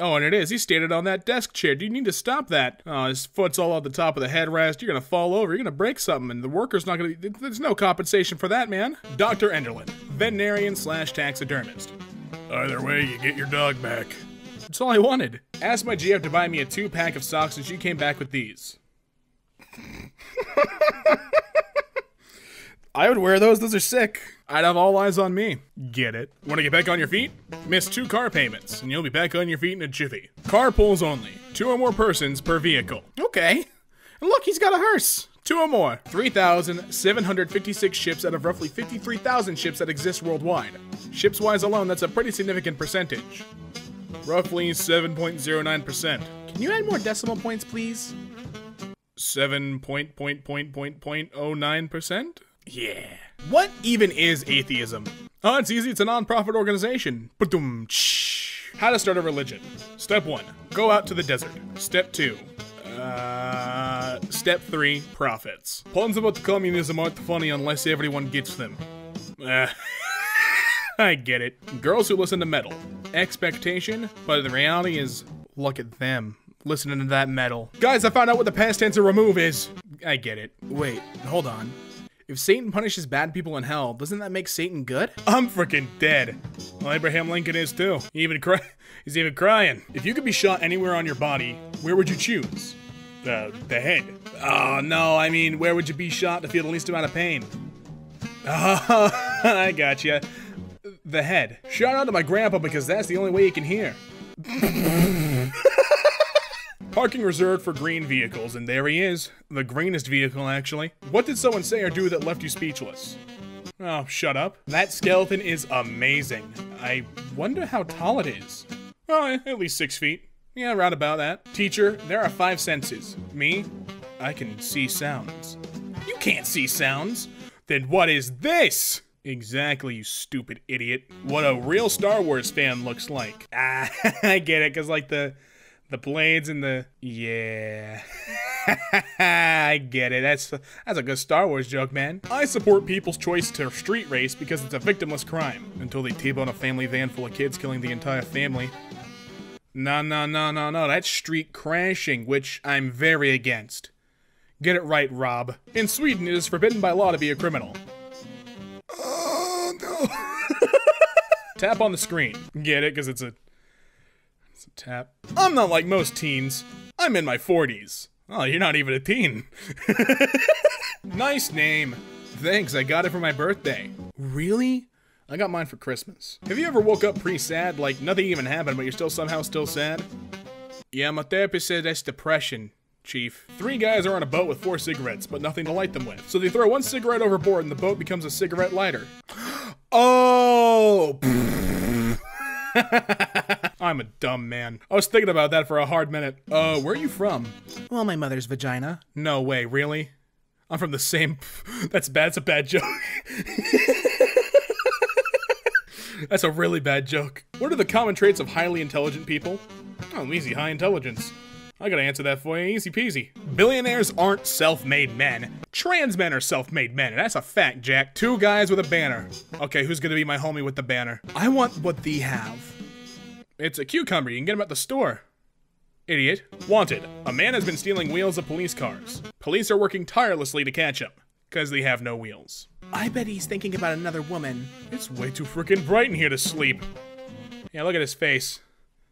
Oh, and it is. He standing on that desk chair. Do you need to stop that? Oh, his foot's all on the top of the headrest. You're gonna fall over. You're gonna break something, and the worker's not gonna... There's no compensation for that, man. Doctor Enderlin, veterinarian slash taxidermist. Either way, you get your dog back. That's all I wanted. Asked my G F to buy me a two-pack of socks, and she came back with these. I would wear those. Those are sick. I'd have all eyes on me. Get it? Want to get back on your feet? Miss two car payments, and you'll be back on your feet in a jiffy. Carpools only. Two or more persons per vehicle. Okay. And look, he's got a hearse. Two or more. three thousand seven hundred fifty-six ships out of roughly fifty-three thousand ships that exist worldwide. Ships-wise alone, that's a pretty significant percentage. Roughly seven point zero nine percent. Can you add more decimal points, please? seven point point point point point oh nine percent? Yeah. What even is atheism? Oh, it's easy. It's a non-profit organization. How to start a religion. Step one, go out to the desert. Step two, uh, step three, profits. Puns about the communism aren't funny unless everyone gets them. Uh, I get it. Girls who listen to metal. Expectation, but the reality is, look at them. Listening to that metal. Guys, I found out what the past tense of remove is. I get it. Wait, hold on. If Satan punishes bad people in hell, doesn't that make Satan good? I'm freaking dead. Well, Abraham Lincoln is too. He even cry he's even crying. If you could be shot anywhere on your body, where would you choose? The, the head. Oh, no, I mean, where would you be shot to feel the least amount of pain? Oh, I gotcha. The head. Shout out to my grandpa because that's the only way he can hear. Parking reserved for green vehicles, and there he is. The greenest vehicle, actually. What did someone say or do that left you speechless? Oh, shut up. That skeleton is amazing. I wonder how tall it is. Oh, at least six feet. Yeah, round about that. Teacher, there are five senses. Me, I can see sounds. You can't see sounds. Then what is this? Exactly, you stupid idiot. What a real Star Wars fan looks like. Ah, I get it, because like the... The blades and the... Yeah. I get it. That's that's a good Star Wars joke, man. I support people's choice to street race because it's a victimless crime. Until they T-bone a family van full of kids, killing the entire family. No, no, no, no, no. That's street crashing, which I'm very against. Get it right, Rob. In Sweden, it is forbidden by law to be a criminal. Oh, no. Tap on the screen. Get it, because it's a... Tap. I'm not like most teens. I'm in my forties. Oh, you're not even a teen. Nice name. Thanks, I got it for my birthday. Really? I got mine for Christmas. Have you ever woke up pretty sad, like nothing even happened, but you're still somehow still sad? Yeah, my therapist said that's depression, chief. Three guys are on a boat with four cigarettes, but nothing to light them with. So they throw one cigarette overboard and the boat becomes a cigarette lighter. Oh! I'm a dumb man. I was thinking about that for a hard minute. Uh, where are you from? Well, my mother's vagina. No way, really? I'm from the same... That's bad, it's a bad joke. That's a really bad joke. What are the common traits of highly intelligent people? Oh, easy, high intelligence. I gotta answer that for you, easy peasy. Billionaires aren't self-made men. Trans men are self-made men, and that's a fact, Jack. Two guys with a banner. Okay, who's gonna be my homie with the banner? I want what they have. It's a cucumber, you can get them at the store. Idiot. Wanted. A man has been stealing wheels of police cars. Police are working tirelessly to catch him, because they have no wheels. I bet he's thinking about another woman. It's way too freaking bright in here to sleep. Yeah, look at his face.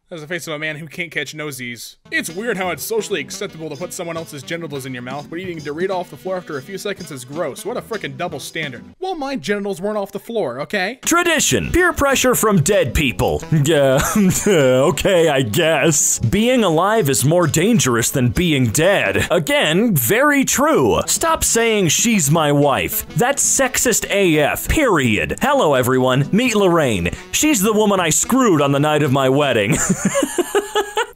That's the face of a man who can't catch nosies. It's weird how it's socially acceptable to put someone else's genitals in your mouth, but eating Dorito off the floor after a few seconds is gross. What a frickin' double standard. Well, my genitals weren't off the floor, okay? Tradition. Peer pressure from dead people. Yeah, okay, I guess. Being alive is more dangerous than being dead. Again, very true. Stop saying she's my wife. That's sexist A F, period. Hello, everyone. Meet Lorraine. She's the woman I screwed on the night of my wedding.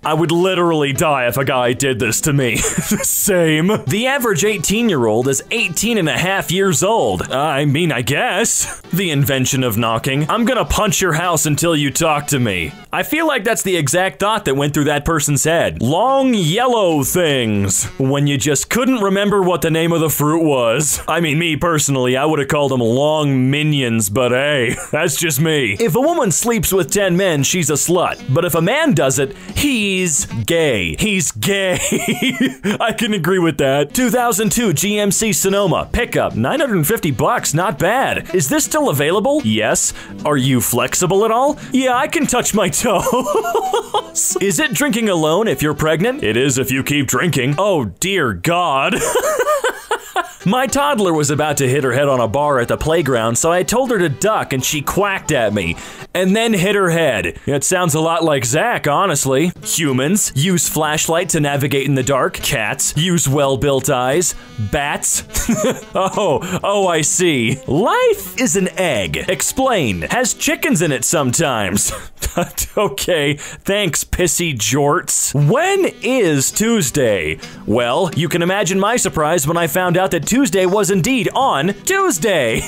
I would literally die if a guy did this to me. Same. The average eighteen year old is eighteen and a half years old. I mean, I guess. The invention of knocking. I'm gonna punch your house until you talk to me. I feel like that's the exact thought that went through that person's head. Long yellow things. When you just couldn't remember what the name of the fruit was. I mean, me personally, I would have called them long minions, but hey, that's just me. If a woman sleeps with ten men, she's a slut. But if a man does it, he He's gay. He's gay. I can agree with that. two thousand two G M C Sonoma. Pickup. nine hundred fifty bucks. Not bad. Is this still available? Yes. Are you flexible at all? Yeah, I can touch my toes. Is it drinking alone if you're pregnant? It is if you keep drinking. Oh, dear God. My toddler was about to hit her head on a bar at the playground, so I told her to duck and she quacked at me, and then hit her head. It sounds a lot like Zach, honestly. Humans use flashlight to navigate in the dark. Cats use well-built eyes. Bats. oh, oh, I see. Life is an egg. Explain. Has chickens in it sometimes. Okay, thanks, pissy jorts. When is Tuesday? Well, you can imagine my surprise when I found out that Tuesday was indeed on Tuesday.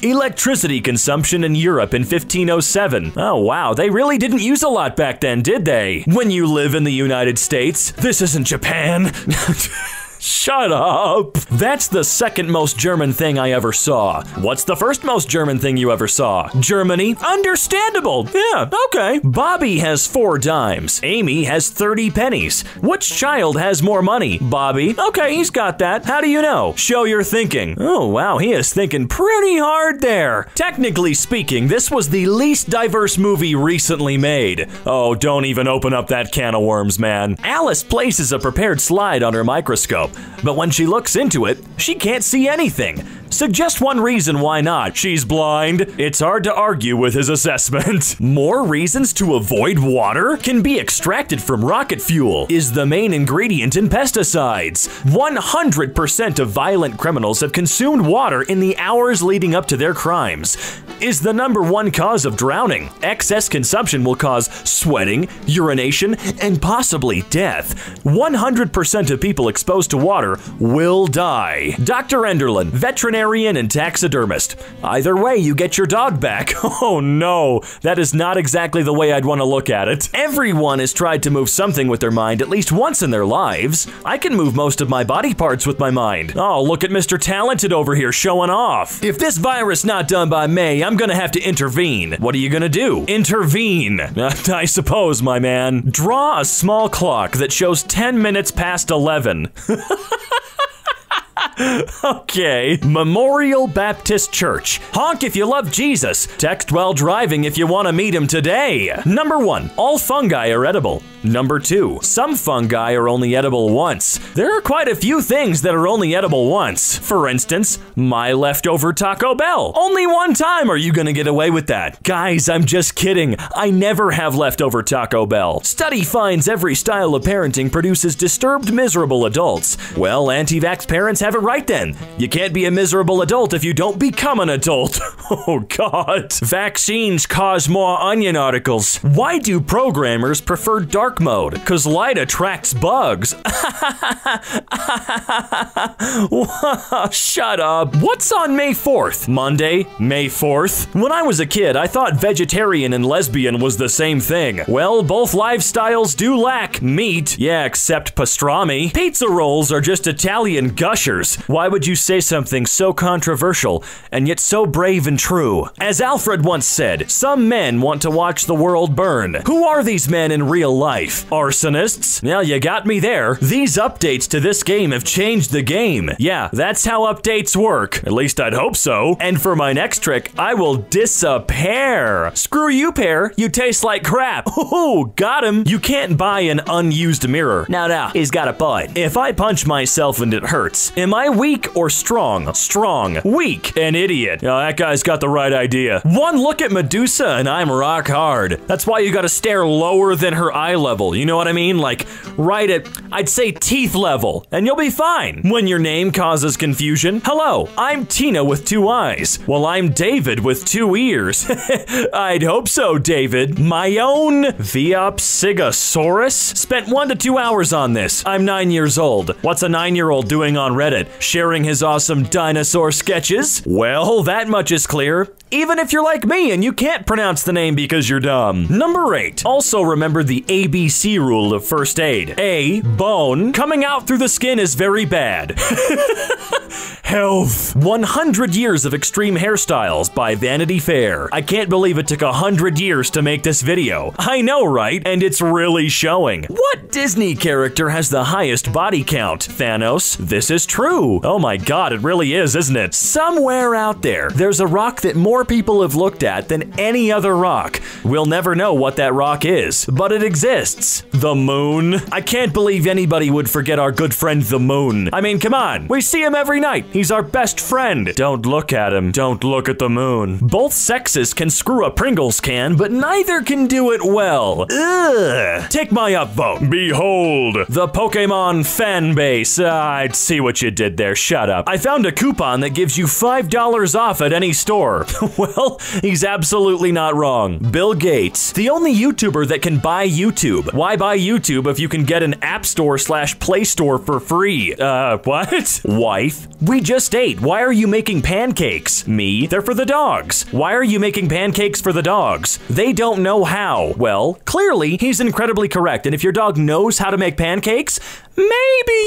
Electricity consumption in Europe in fifteen oh seven. Oh wow, they really didn't use a lot back then, did they? When you live in the United States, this isn't Japan. Shut up! That's the second most German thing I ever saw. What's the first most German thing you ever saw? Germany? Understandable! Yeah, okay. Bobby has four dimes. Amy has thirty pennies. Which child has more money? Bobby. Okay, he's got that. How do you know? Show your thinking. Oh, wow, he is thinking pretty hard there. Technically speaking, this was the least diverse movie recently made. Oh, don't even open up that can of worms, man. Alice places a prepared slide on her microscope. But when she looks into it, she can't see anything. Suggest one reason why not. She's blind. It's hard to argue with his assessment. More reasons to avoid water? Can be extracted from rocket fuel. Is the main ingredient in pesticides. one hundred percent of violent criminals have consumed water in the hours leading up to their crimes. Is the number one cause of drowning. Excess consumption will cause sweating, urination, and possibly death. one hundred percent of people exposed to water will die. Doctor Enderlin, veterinarian and taxidermist. Either way, you get your dog back. Oh no, that is not exactly the way I'd want to look at it. Everyone has tried to move something with their mind at least once in their lives. I can move most of my body parts with my mind. Oh, look at Mister Talented over here showing off. If this virus not done by May, I'm I'm gonna have to intervene. What are you gonna do? Intervene. I suppose, my man. Draw a small clock that shows ten minutes past eleven. Okay. Memorial Baptist Church. Honk if you love Jesus. Text while driving if you want to meet him today. Number one, all fungi are edible. Number two, some fungi are only edible once. There are quite a few things that are only edible once. For instance, my leftover Taco Bell. Only one time are you gonna get away with that. Guys, I'm just kidding. I never have leftover Taco Bell. Study finds every style of parenting produces disturbed, miserable adults. Well, anti-vax parents have it right then. You can't be a miserable adult if you don't become an adult. Oh God. Vaccines cause more onion articles. Why do programmers prefer dark mode? 'Cause light attracts bugs. Shut up. What's on May fourth? Monday, May fourth. When I was a kid, I thought vegetarian and lesbian was the same thing. Well, both lifestyles do lack meat. Yeah, except pastrami. Pizza rolls are just Italian gushers. Why would you say something so controversial and yet so brave and true? As Alfred once said, some men want to watch the world burn. Who are these men in real life? life, arsonists. Now you got me there. These updates to this game have changed the game. Yeah, that's how updates work. At least I'd hope so. And for my next trick, I will disappear. Screw you, pear. You taste like crap. Oh, got him. You can't buy an unused mirror. Now, now, he's got a bite. If I punch myself and it hurts, am I weak or strong? Strong. Weak. An idiot. Oh, that guy's got the right idea. One look at Medusa and I'm rock hard. That's why you gotta stare lower than her eye level. You know what I mean? Like, right at, I'd say teeth level. And you'll be fine. When your name causes confusion, hello, I'm Tina with two eyes. Well, I'm David with two ears. I'd hope so, David. My own Theopsigosaurus spent one to two hours on this. I'm nine years old. What's a nine-year-old doing on Reddit? Sharing his awesome dinosaur sketches? Well, that much is clear. Even if you're like me and you can't pronounce the name because you're dumb. Number eight, also remember the A B C rule of first aid. A, bone, coming out through the skin is very bad. Health. one hundred years of extreme hairstyles by Vanity Fair. I can't believe it took one hundred years to make this video. I know, right? And it's really showing. What Disney character has the highest body count? Thanos. This is true. Oh my god, it really is, isn't it? Somewhere out there, there's a rock that more people have looked at than any other rock. We'll never know what that rock is, but it exists. The moon. I can't believe anybody would forget our good friend the moon. I mean, come on. We see him every night. He's our best friend. Don't look at him. Don't look at the moon. Both sexes can screw a Pringles can, but neither can do it well. Ugh. Take my upvote. Behold, the Pokemon fan base. Uh, I'd see what you did there. Shut up. I found a coupon that gives you five dollars off at any store. Well, he's absolutely not wrong. Bill Gates, the only YouTuber that can buy YouTube. Why buy YouTube if you can get an App Store slash Play Store for free? Uh, what? Wife. We just ate. Why are you making pancakes? Me? They're for the dogs. Why are you making pancakes for the dogs? They don't know how. Well, clearly, he's incredibly correct. And if your dog knows how to make pancakes, maybe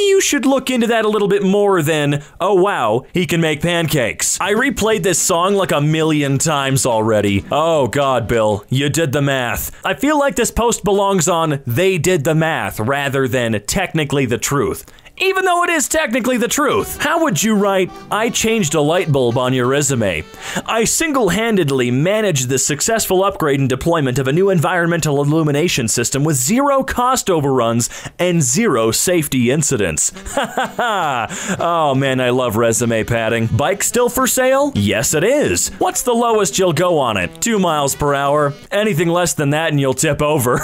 you should look into that a little bit more than, oh wow, he can make pancakes. I replayed this song like a million times already. Oh god, Bill, you did the math. I feel like this post belongs on they did the math rather than technically the truth. Even though it is technically the truth. How would you write, I changed a light bulb on your resume? I single-handedly managed the successful upgrade and deployment of a new environmental illumination system with zero cost overruns and zero safety incidents. Ha ha ha! Oh man, I love resume padding. Bike still for sale? Yes it is. What's the lowest you'll go on it? Two miles per hour? Anything less than that and you'll tip over.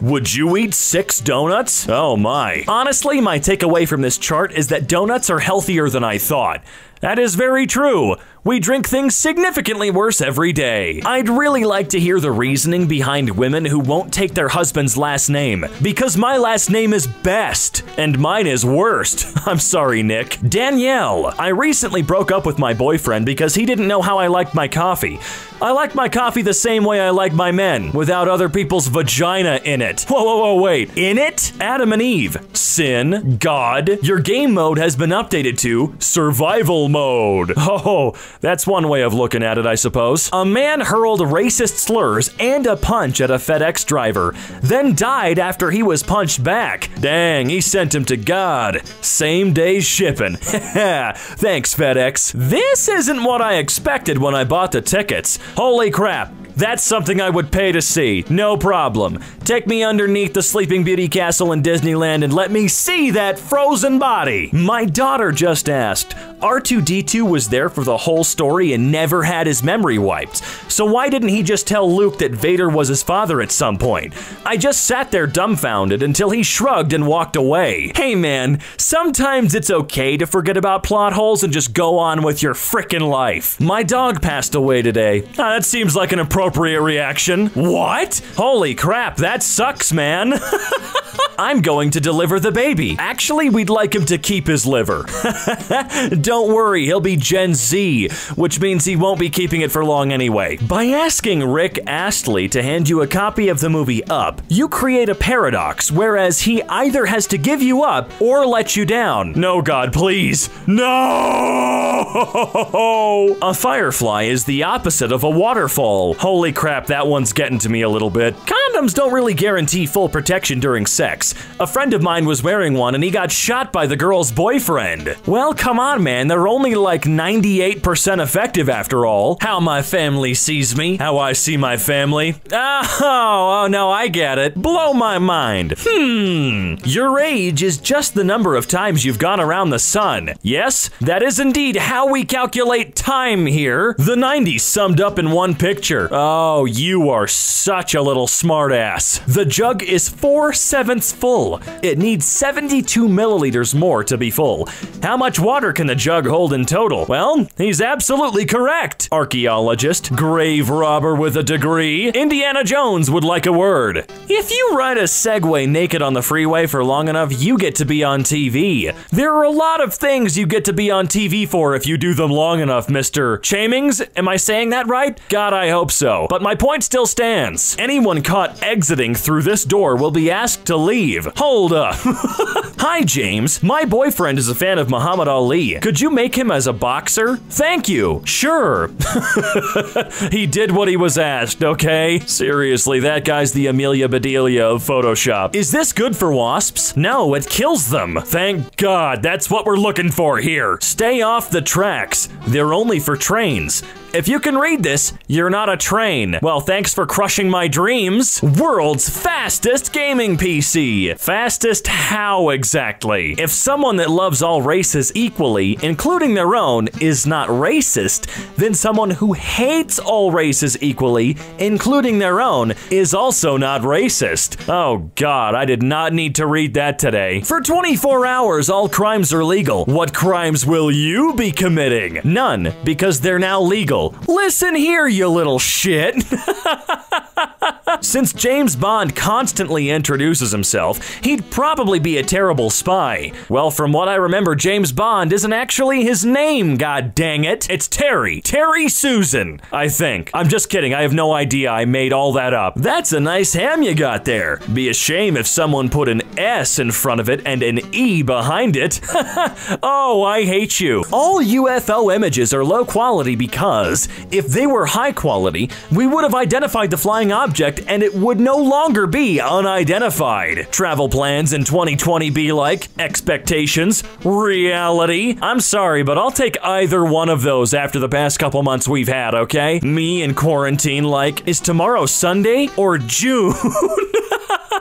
Would you eat six donuts? Oh my. Honestly, my takeaway away from this chart is that donuts are healthier than I thought. That is very true. We drink things significantly worse every day. I'd really like to hear the reasoning behind women who won't take their husband's last name. Because my last name is best, and mine is worst. I'm sorry, Nick. Danielle. I recently broke up with my boyfriend because he didn't know how I liked my coffee. I like my coffee the same way I like my men, without other people's vagina in it. Whoa, whoa, whoa, wait. In it? Adam and Eve. Sin. God. Your game mode has been updated to survival mode. Oh. That's one way of looking at it, I suppose. A man hurled racist slurs and a punch at a FedEx driver, then died after he was punched back. Dang, he sent him to God. Same day shipping. Thanks, FedEx. This isn't what I expected when I bought the tickets. Holy crap. That's something I would pay to see, no problem. Take me underneath the Sleeping Beauty Castle in Disneyland and let me see that frozen body. My daughter just asked. R two D two was there for the whole story and never had his memory wiped. So why didn't he just tell Luke that Vader was his father at some point? I just sat there dumbfounded until he shrugged and walked away. Hey man, sometimes it's okay to forget about plot holes and just go on with your frickin' life. My dog passed away today. Ah, that seems like an appropriate Appropriate reaction. What? Holy crap, that sucks, man. I'm going to deliver the baby. Actually, we'd like him to keep his liver. Don't worry, he'll be Gen Z, which means he won't be keeping it for long anyway. By asking Rick Astley to hand you a copy of the movie Up, you create a paradox, whereas he either has to give you up or let you down. No, God, please. No! A firefly is the opposite of a waterfall. Holy crap, that one's getting to me a little bit. Kind Condoms don't really guarantee full protection during sex. A friend of mine was wearing one and he got shot by the girl's boyfriend. Well, come on, man, they're only like ninety-eight percent effective after all. How my family sees me, how I see my family. Oh, oh no, I get it. Blow my mind. Hmm. Your age is just the number of times you've gone around the sun. Yes, that is indeed how we calculate time here. The nineties summed up in one picture. Oh, you are such a little smartass. The jug is four sevenths full. It needs seventy-two milliliters more to be full. How much water can the jug hold in total? Well, he's absolutely correct. Archaeologist, grave robber with a degree, Indiana Jones would like a word. If you ride a Segway naked on the freeway for long enough, you get to be on T V. There are a lot of things you get to be on T V for if you do them long enough, Mister Chamings. Am I saying that right? God, I hope so. But my point still stands. Anyone caught exiting through this door will be asked to leave. Hold up. Hi, James. My boyfriend is a fan of Muhammad Ali. Could you make him as a boxer? Thank you. Sure. He did what he was asked, okay? Seriously, that guy's the Amelia Bedelia of Photoshop. Is this good for wasps? No, it kills them. Thank God, that's what we're looking for here. Stay off the tracks. They're only for trains. If you can read this, you're not a train. Well, thanks for crushing my dreams. World's fastest gaming P C. Fastest how exactly? If someone that loves all races equally, including their own, is not racist, then someone who hates all races equally, including their own, is also not racist. Oh God, I did not need to read that today. For twenty-four hours, all crimes are legal. What crimes will you be committing? None, because they're now legal. Listen here, you little shit. Since James Bond constantly introduces himself, he'd probably be a terrible spy. Well, from what I remember, James Bond isn't actually his name, god dang it. It's Terry. Terry Susan, I think. I'm just kidding, I have no idea, I made all that up. That's a nice ham you got there. Be a shame if someone put an S in front of it and an E behind it. Oh, I hate you. All U F O images are low quality because if they were high quality, we would have identified the flying object and it would no longer be unidentified. Travel plans in twenty twenty be like expectations, reality. I'm sorry, but I'll take either one of those after the past couple months we've had, okay? Me in quarantine like, is tomorrow Sunday or June?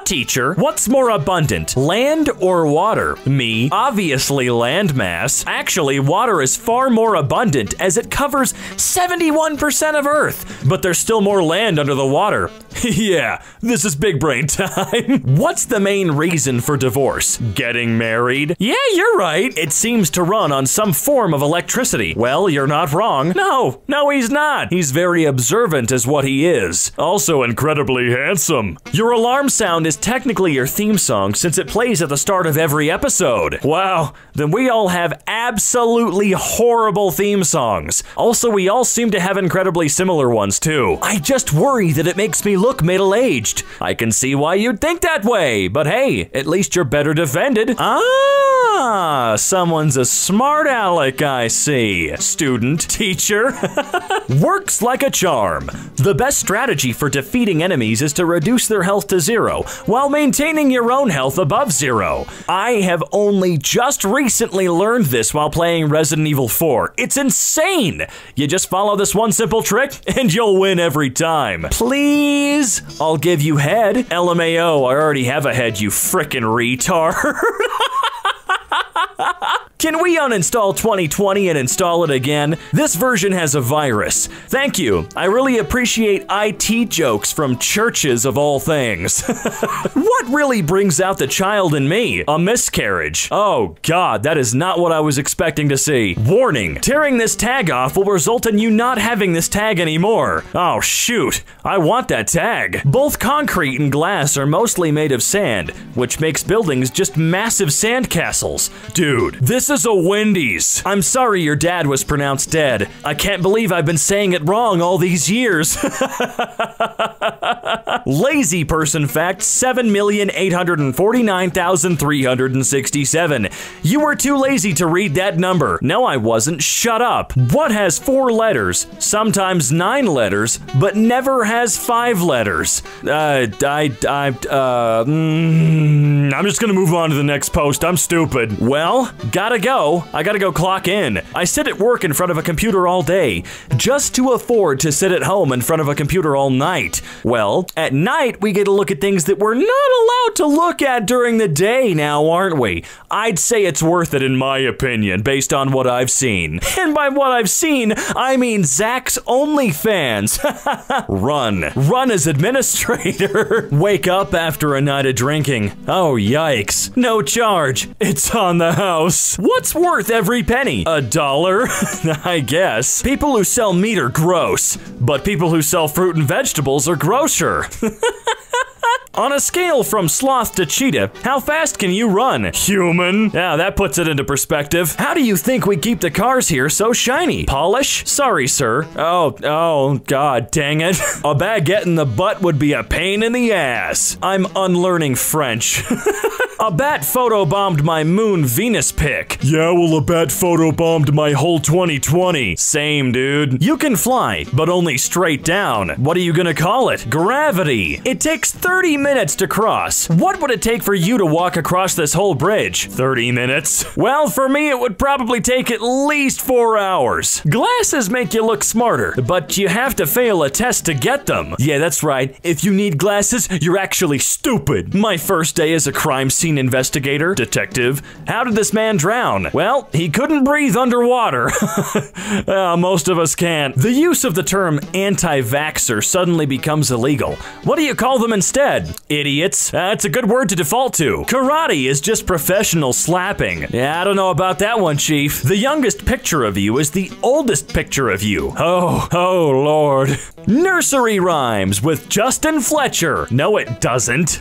Teacher, what's more abundant, land or water? Me, obviously land mass. Actually, water is far more abundant as it covers seventy-one percent of Earth, but there's still more land under the water. Yeah, this is big brain time. What's the main reason for divorce? Getting married? Yeah, you're right. It seems to run on some form of electricity. Well, you're not wrong. No, no, he's not. He's very observant is what he is. Also incredibly handsome. Your alarm sound is technically your theme song since it plays at the start of every episode. Wow, then we all have absolutely horrible theme songs. Also, we all seem to have incredibly similar ones too. I just worry that it makes me look middle-aged. I can see why you'd think that way, but hey, at least you're better defended. Ah, someone's a smart aleck, I see. Student, teacher. Works like a charm. The best strategy for defeating enemies is to reduce their health to zero, while maintaining your own health above zero. I have only just recently learned this while playing Resident Evil four. It's insane! You just follow this one simple trick and you'll win every time. Please? I'll give you head. L M A O, I already have a head, you frickin' retard. Can we uninstall twenty twenty and install it again? This version has a virus. Thank you. I really appreciate I T jokes from churches of all things. What really brings out the child in me? A miscarriage. Oh God, that is not what I was expecting to see. Warning, tearing this tag off will result in you not having this tag anymore. Oh shoot, I want that tag. Both concrete and glass are mostly made of sand, which makes buildings just massive sand castles. Dude, this is a Wendy's. I'm sorry your dad was pronounced dead. I can't believe I've been saying it wrong all these years. Lazy person fact seven million eight hundred forty-nine thousand three hundred sixty-seven. You were too lazy to read that number. No, I wasn't. Shut up. What has four letters, sometimes nine letters, but never has five letters? Uh, I, I, uh, mm, I'm just gonna move on to the next post. I'm stupid. Well, gotta go. I gotta go clock in. I sit at work in front of a computer all day, just to afford to sit at home in front of a computer all night. Well, at night, we get to look at things that we're not allowed to look at during the day now, aren't we? I'd say it's worth it in my opinion, based on what I've seen. And by what I've seen, I mean Zach's OnlyFans. Run. Run as administrator. Wake up after a night of drinking. Oh, yikes. No charge. It's on the house. What's worth every penny? A dollar? I guess. People who sell meat are gross, but people who sell fruit and vegetables are grosser. On a scale from sloth to cheetah, how fast can you run? Human. Yeah, that puts it into perspective. How do you think we keep the cars here so shiny? Polish? Sorry, sir. Oh, oh, god dang it. A baguette in the butt would be a pain in the ass. I'm unlearning French. A bat photobombed my moon Venus pic. Yeah, well, a bat photobombed my whole twenty twenty. Same, dude. You can fly, but only straight down. What are you gonna call it? Gravity. It takes thirty minutes to cross. What would it take for you to walk across this whole bridge? thirty minutes? Well, for me, it would probably take at least four hours. Glasses make you look smarter, but you have to fail a test to get them. Yeah, that's right. If you need glasses, you're actually stupid. My first day as a crime scene investigator, detective. How did this man drown? Well, he couldn't breathe underwater. uh, most of us can't. The use of the term anti-vaxxer suddenly becomes illegal. What do you call them instead? Idiots. Uh, it's a good word to default to. Karate is just professional slapping. Yeah, I don't know about that one, Chief. The youngest picture of you is the oldest picture of you. Oh, oh, Lord. Nursery rhymes with Justin Fletcher. No, it doesn't.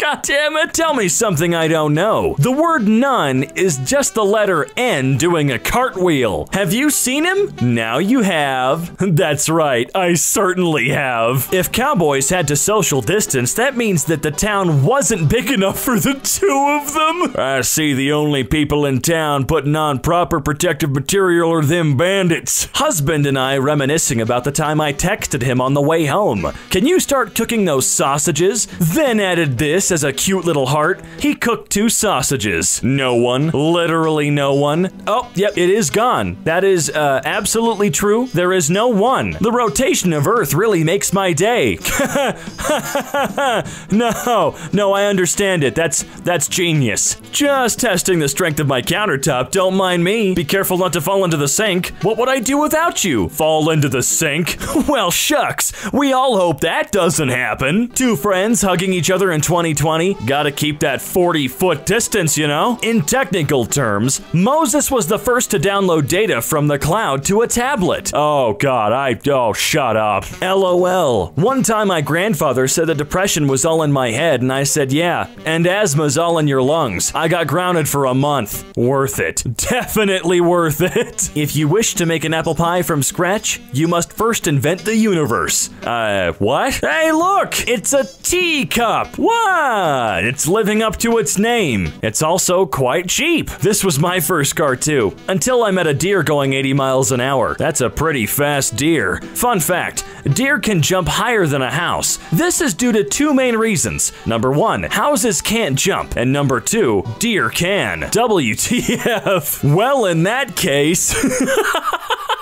God damn it! Tell me something I don't know. The word none is just the letter N doing a cartwheel. Have you seen him? Now you have. That's right, I certainly have. If cowboys had to social distance, that means that the town wasn't big enough for the two of them. I see the only people in town putting on proper protective material are them bandits. Husband and I reminiscing about the time I texted him on the way home. Can you start cooking those sausages? Then added this as a cute little heart. He cooked two sausages. No one. Literally no one. Oh, yep, it is gone. That is uh, absolutely true. There is no one. The rotation of Earth really makes my day. No, no, I understand it. That's, that's genius. Just testing the strength of my countertop. Don't mind me. Be careful not to fall into the sink. What would I do without you? Fall into the sink? Well, shucks. We all hope that doesn't happen. Two friends hugging each other in twenty twenty. Gotta keep that forty foot distance, you know? In technical terms, Moses was the first to download data from the cloud to a tablet. Oh god, I, oh shut up. LOL. One time my grandfather said the depression was all in my head and I said yeah, and asthma's all in your lungs. I got grounded for a month. Worth it. Definitely worth it. If you wish to make an apple pie from scratch, you must first invent the universe. Uh, what? Hey look, it's a teacup. What? It's living up to its name. It's also quite cheap. This was my first car too, until I met a deer going eighty miles an hour. That's a pretty fast deer. Fun fact, deer can jump higher than a house. This is due to two main reasons. Number one, houses can't jump, and number two, deer can. W T F. Well, in that case.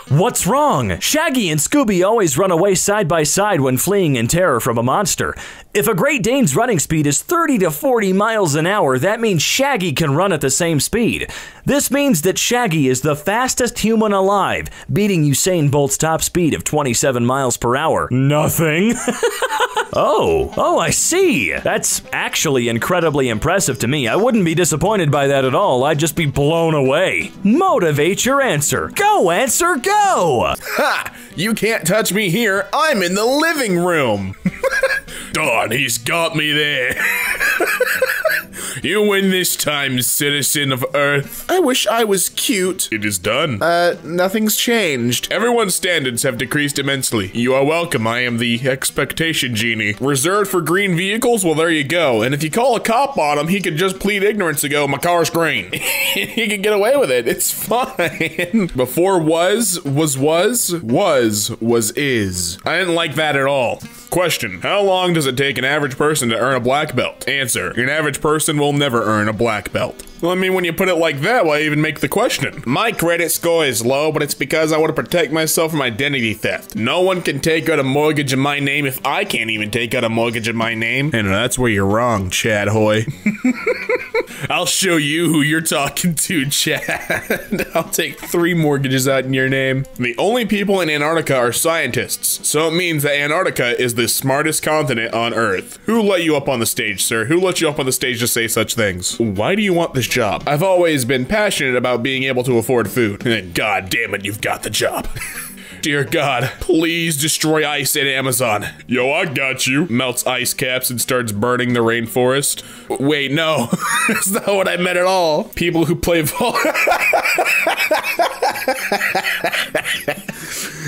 What's wrong? Shaggy and Scooby always run away side by side when fleeing in terror from a monster. If a Great Dane's running speed is thirty to forty miles an hour, that means Shaggy can run at the same speed. This means that Shaggy is the fastest human alive, beating Usain Bolt's top speed of twenty-seven miles per hour. Nothing. Oh, oh, I see. That's actually incredibly impressive to me. I wouldn't be disappointed by that at all. I'd just be blown away. Motivate your answer. Go, answer, go! Ha! You can't touch me here. I'm in the living room. Don, he's got me there. You win this time, citizen of Earth. I wish I was cute. It is done. Uh, nothing's changed. Everyone's standards have decreased immensely. You are welcome. I am the expectation genie. Reserved for green vehicles? Well, there you go. And if you call a cop on him, he could just plead ignorance and go, my car's green. He can get away with it. It's fine. Before was, was, was, was, was, is. I didn't like that at all. Question, how long does it take an average person to earn a black belt? Answer, an average person will never earn a black belt. Well, I mean, when you put it like that, why even make the question? My credit score is low, but it's because I want to protect myself from identity theft. No one can take out a mortgage in my name if I can't even take out a mortgage in my name. And that's where you're wrong, Chad Hoy. I'll show you who you're talking to, Chad. I'll take three mortgages out in your name. The only people in Antarctica are scientists, so it means that Antarctica is the smartest continent on Earth. Who let you up on the stage, sir? Who let you up on the stage to say such things? Why do you want this job? I've always been passionate about being able to afford food. And God damn it, you've got the job. Dear God, please destroy ice at Amazon. Yo, I got you. Melts ice caps and starts burning the rainforest. Wait, no. That's not what I meant at all. People who play vol-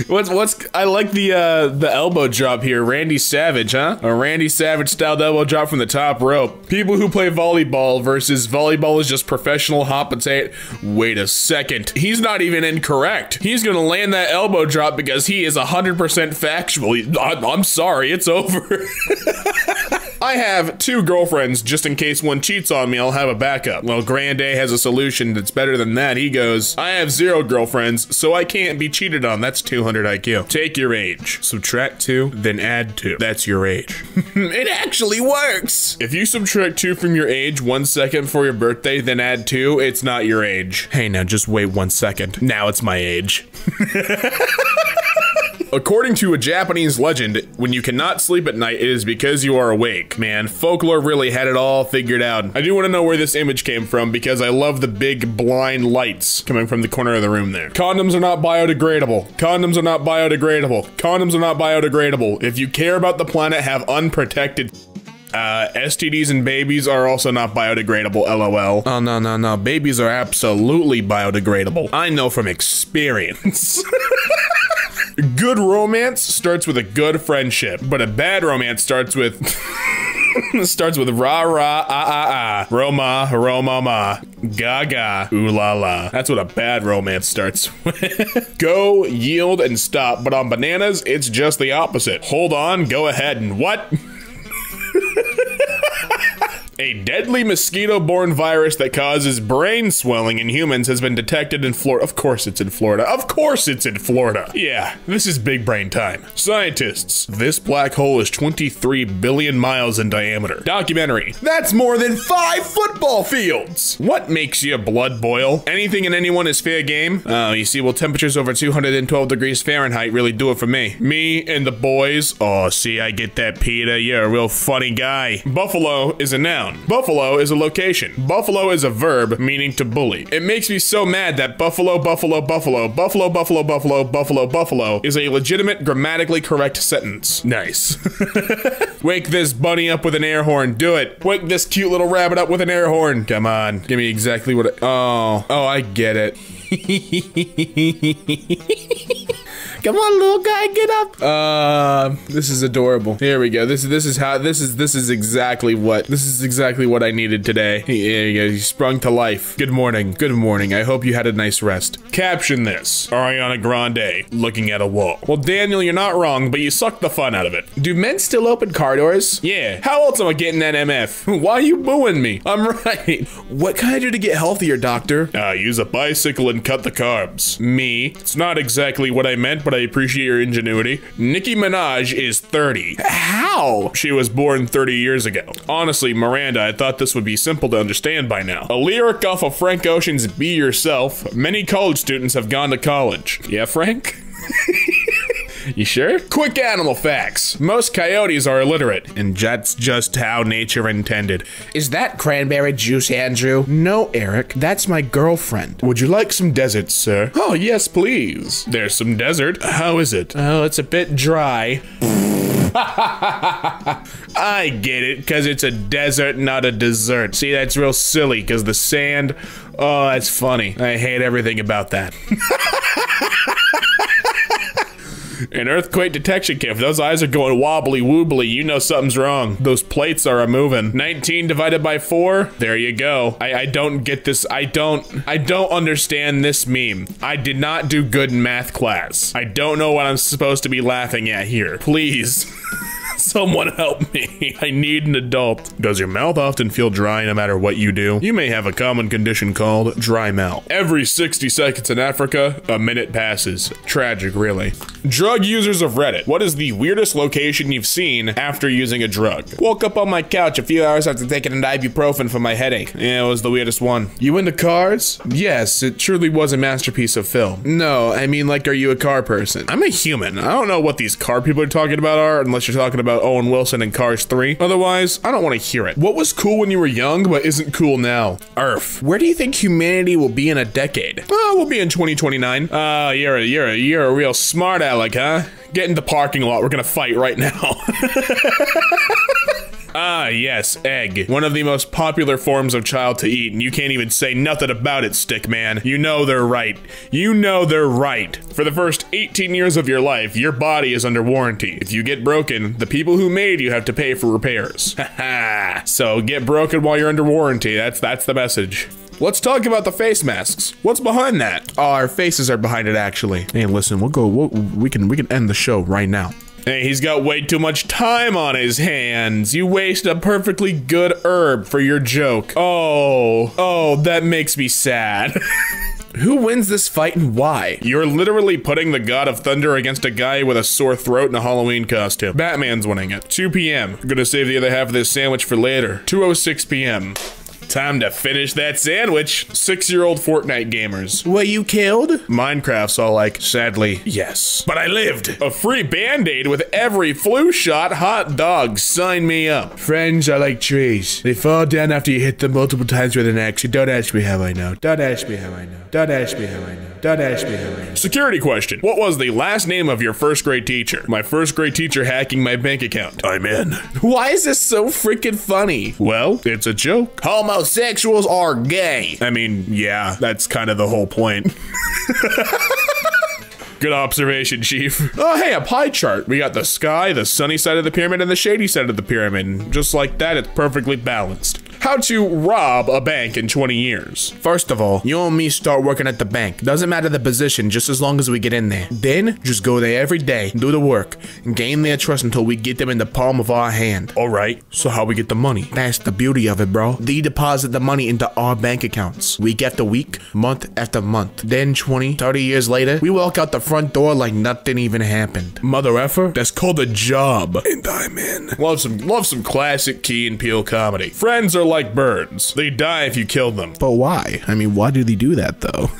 What's, what's, I like the, uh, the elbow drop here. Randy Savage, huh? A Randy Savage styled elbow drop from the top rope. People who play volleyball versus volleyball is just professional hot potato. Wait a second. He's not even incorrect. He's gonna land that elbow drop because he is one hundred percent factual. I'm, I'm sorry, it's over. I have two girlfriends. Just in case one cheats on me, I'll have a backup. Well, Grande has a solution that's better than that. He goes, I have zero girlfriends, so I can't be cheated on. That's two hundred I Q. Take your age. Subtract two, then add two. That's your age. It actually works. If you subtract two from your age one second before your birthday, then add two, it's not your age. Hey, now just wait one second. Now it's my age. According to a Japanese legend, when you cannot sleep at night, it is because you are awake. Man, folklore really had it all figured out. I do want to know where this image came from because I love the big blind lights coming from the corner of the room there. Condoms are not biodegradable. Condoms are not biodegradable. Condoms are not biodegradable. If you care about the planet, have unprotected... Uh, S T Ds and babies are also not biodegradable, lol. Oh, no, no, no. Babies are absolutely biodegradable. I know from experience. Good romance starts with a good friendship, but a bad romance starts with... starts with rah rah ah ah ah. Roma, Roma ma. Gaga, ooh la la. That's what a bad romance starts with. Go, yield, and stop. But on bananas, it's just the opposite. Hold on, go ahead, and what? A deadly mosquito-borne virus that causes brain swelling in humans has been detected in Florida. Of course it's in Florida. Of course it's in Florida. Yeah, this is big brain time. Scientists, this black hole is twenty-three billion miles in diameter. Documentary, that's more than five football fields. What makes your blood boil? Anything and anyone is fair game. Oh, you see, well, temperatures over two hundred twelve degrees Fahrenheit really do it for me. Me and the boys. Oh, see, I get that, Peter. You're a real funny guy. Buffalo is a noun. Buffalo is a location. Buffalo is a verb meaning to bully. It makes me so mad that buffalo, buffalo, buffalo, buffalo, buffalo, buffalo, buffalo, buffalo is a legitimate grammatically correct sentence. Nice. Wake this bunny up with an air horn. Do it. Wake this cute little rabbit up with an air horn. Come on. Give me exactly what I- Oh. Oh, I get it. Come on, little guy, get up. Uh, this is adorable. Here we go. This this is how this is this is exactly what this is exactly what I needed today. Here you go. He sprung to life. Good morning. Good morning. I hope you had a nice rest. Caption this. Ariana Grande looking at a wall. Well, Daniel, you're not wrong, but you sucked the fun out of it. Do men still open car doors? Yeah. How else am I getting that M F? Why are you booing me? I'm right. What can I do to get healthier, doctor? Uh, use a bicycle and cut the carbs. Me. It's not exactly what I meant, but I appreciate your ingenuity. Nicki Minaj is thirty. How? She was born thirty years ago. Honestly, Miranda, I thought this would be simple to understand by now. A lyric off of Frank Ocean's Be Yourself. Many college students have gone to college. Yeah, Frank? You sure? Quick animal facts. Most coyotes are illiterate, and that's just how nature intended. Is that cranberry juice, Andrew? No, Eric. That's my girlfriend. Would you like some desert, sir? Oh, yes, please. There's some desert. How is it? Oh, it's a bit dry. I get it, because it's a desert, not a dessert. See, that's real silly, because the sand... Oh, that's funny. I hate everything about that. An earthquake detection kit. If those eyes are going wobbly woobly, you know something's wrong. Those plates are a-moving. nineteen divided by four. There you go. I, I don't get this. I don't. I don't understand this meme. I did not do good in math class. I don't know what I'm supposed to be laughing at here. Please. Someone help me. I need an adult. Does your mouth often feel dry no matter what you do? You may have a common condition called dry mouth. Every sixty seconds in Africa, a minute passes. Tragic, really. Drug users of Reddit. What is the weirdest location you've seen after using a drug? Woke up on my couch a few hours after taking an ibuprofen for my headache. Yeah, it was the weirdest one. You into cars? Yes, it truly was a masterpiece of film. No, I mean, like, are you a car person? I'm a human. I don't know what these car people are talking about are, unless you're talking about about Owen Wilson and Cars three. Otherwise, I don't want to hear it. What was cool when you were young, but isn't cool now? Earth. Where do you think humanity will be in a decade? Oh, we'll be in twenty twenty-nine. Uh, you're a, you're a, you're a real smart aleck, huh? Get in the parking lot. We're gonna fight right now. Ah, yes, egg. One of the most popular forms of child to eat, and you can't even say nothing about it, stick man. You know they're right. You know they're right. For the first eighteen years of your life, your body is under warranty. If you get broken, the people who made you have to pay for repairs. Haha. So get broken while you're under warranty. That's that's the message. Let's talk about the face masks. What's behind that? Oh, our faces are behind it, actually. Hey, listen, we'll go. We'll, we can we can end the show right now. Hey, he's got way too much time on his hands. You waste a perfectly good herb for your joke. Oh, oh, that makes me sad. Who wins this fight and why? You're literally putting the God of Thunder against a guy with a sore throat in a Halloween costume. Batman's winning it. two p m I'm gonna save the other half of this sandwich for later. two oh six p m Time to finish that sandwich. Six-year-old Fortnite gamers. Were you killed? Minecraft's all like, sadly, yes. But I lived. A free band-aid with every flu shot hot dog. Sign me up. Friends are like trees. They fall down after you hit them multiple times with an axe. Don't ask me how I know. Don't ask me how I know. Don't ask me how I know. Don't ask me how I know. Security question. What was the last name of your first grade teacher? My first grade teacher hacking my bank account. I'm in. Why is this so freaking funny? Well, it's a joke. Call my homosexuals are gay. I mean, yeah, that's kind of the whole point. Good observation, Chief. Oh, hey, a pie chart. We got the sky, the sunny side of the pyramid, and the shady side of the pyramid. Just like that, it's perfectly balanced. How to rob a bank in twenty years. First of all, you and me start working at the bank. Doesn't matter the position, just as long as we get in there. Then, just go there every day, do the work, and gain their trust until we get them in the palm of our hand. All right, so how we get the money? That's the beauty of it, bro. They deposit the money into our bank accounts, week after week, month after month. Then twenty, thirty years later, we walk out the front door like nothing even happened. Mother effer, that's called a job. And I'm in. Love some, love some classic Key and Peele comedy. Friends are like birds. They die if you kill them. But why? I mean, why do they do that, though?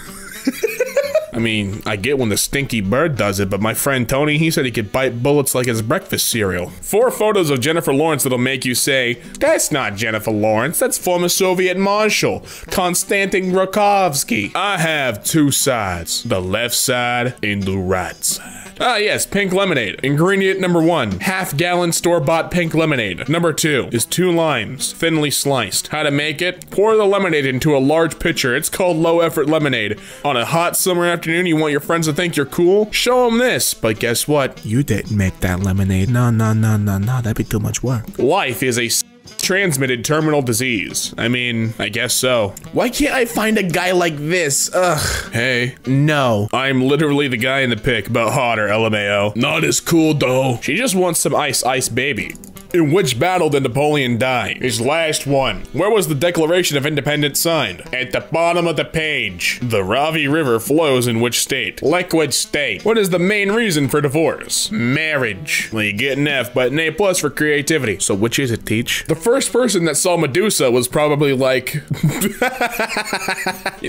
I mean, I get when the stinky bird does it, but my friend Tony, he said he could bite bullets like his breakfast cereal. Four photos of Jennifer Lawrence that'll make you say, that's not Jennifer Lawrence, that's former Soviet Marshal, Konstantin Rokovsky. I have two sides, the left side and the right side. Ah, yes, pink lemonade. Ingredient number one, half gallon store-bought pink lemonade. Number two is two limes, thinly sliced. How to make it? Pour the lemonade into a large pitcher. It's called low-effort lemonade. On a hot summer afternoon, you want your friends to think you're cool? Show them this, but guess what? You didn't make that lemonade. No, no, no, no, no, that'd be too much work. Life is a transmitted terminal disease. I mean, I guess so. Why can't I find a guy like this? Ugh. Hey. No. I'm literally the guy in the pic, but hotter, L M A O. Not as cool, though. She just wants some ice, ice baby. In which battle did Napoleon die? His last one. Where was the Declaration of Independence signed? At the bottom of the page. The Ravi River flows in which state? Liquid state. What is the main reason for divorce? Marriage. Well, you get an F, but an A plus for creativity. So which is it, Teach? The first person that saw Medusa was probably like...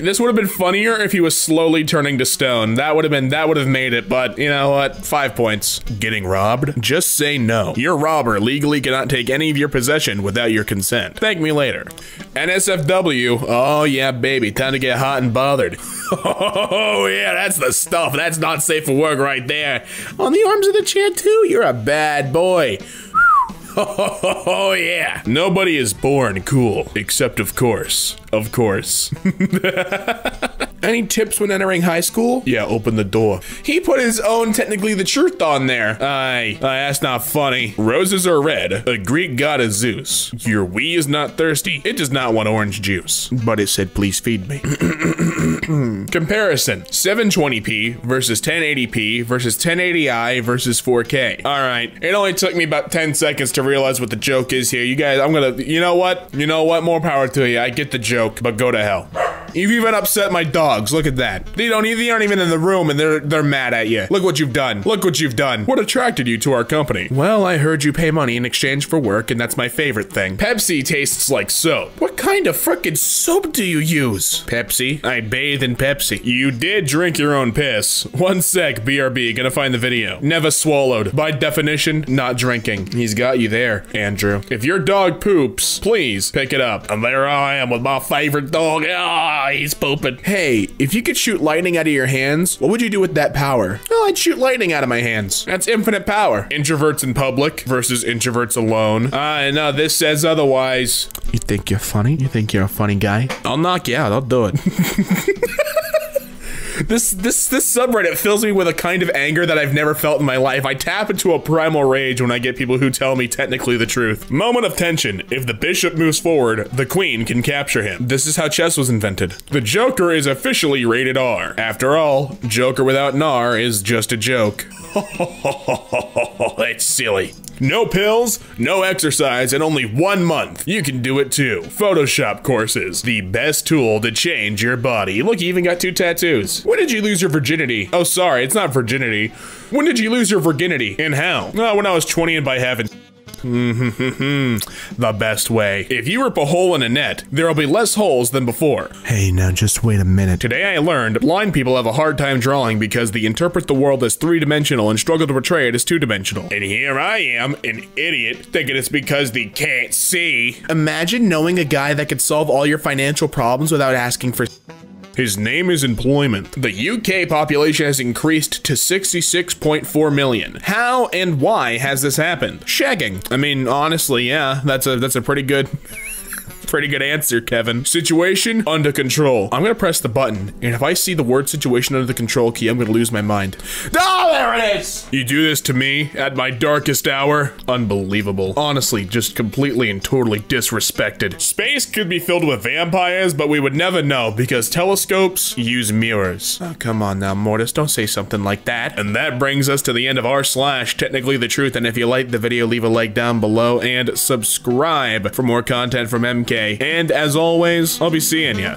This would have been funnier if he was slowly turning to stone. That would have been, that would have made it, but you know what? Five points. Getting robbed? Just say no. You're a robber, legally legally cannot take any of your possession without your consent. Thank me later. N S F W, oh yeah baby, time to get hot and bothered. Oh yeah, that's the stuff, that's not safe for work right there. On the arms of the chair too, you're a bad boy. Oh yeah! Nobody is born cool, except of course, of course. Any tips when entering high school? Yeah, open the door. He put his own Technically the Truth on there. Aye, aye, that's not funny. Roses are red. The Greek god is Zeus. Your wee is not thirsty. It does not want orange juice. But it said, please feed me. Comparison, seven twenty p versus ten eighty p versus ten eighty i versus four K. All right, it only took me about ten seconds to realize what the joke is here. You guys, I'm gonna, you know what? You know what? More power to you. I get the joke, but go to hell. You've even upset my dogs. Look at that. They don't even, they aren't even in the room and they're they're mad at you. Look what you've done. Look what you've done. What attracted you to our company? Well, I heard you pay money in exchange for work and that's my favorite thing. Pepsi tastes like soap. What kind of frickin' soap do you use? Pepsi. I bathe in Pepsi. You did drink your own piss. One sec, B R B, gonna find the video. Never swallowed. By definition, not drinking. He's got you there, Andrew. If your dog poops, please pick it up. And there I am with my favorite dog. Ah! He's pooping. Hey, if you could shoot lightning out of your hands, what would you do with that power? Oh, I'd shoot lightning out of my hands. That's infinite power. Introverts in public versus introverts alone. I know, this says otherwise. You think you're funny? You think you're a funny guy? I'll knock you out. I'll do it. This, this, this subreddit fills me with a kind of anger that I've never felt in my life. I tap into a primal rage when I get people who tell me technically the truth. Moment of tension. If the bishop moves forward, the queen can capture him. This is how chess was invented. The Joker is officially rated R. After all, Joker without an R is just a joke. That's silly. No pills, no exercise, and only one month. You can do it too. Photoshop courses, the best tool to change your body. Look, you even got two tattoos. When did you lose your virginity? Oh, sorry, it's not virginity. When did you lose your virginity? And how? Oh, when I was twenty and by heaven. Mm-hmm-hmm-hmm. The best way. If you rip a hole in a net, there'll be less holes than before. Hey, now just wait a minute. Today I learned blind people have a hard time drawing because they interpret the world as three-dimensional and struggle to portray it as two-dimensional. And here I am, an idiot, thinking it's because they can't see. Imagine knowing a guy that could solve all your financial problems without asking for... His name is employment. The U K population has increased to sixty-six point four million. How and why has this happened? Shagging. I mean, honestly, yeah, that's a that's a pretty good pretty good answer, Kevin. Situation under control. I'm gonna press the button, and if I see the word situation under the control key, I'm gonna lose my mind. Oh, there it is! You do this to me at my darkest hour? Unbelievable. Honestly, just completely and totally disrespected. Space could be filled with vampires, but we would never know because telescopes use mirrors. Oh, come on now, Mortis, don't say something like that. And that brings us to the end of r slash technically the truth, and if you liked the video, leave a like down below and subscribe for more content from EmKay. And as always, I'll be seeing ya.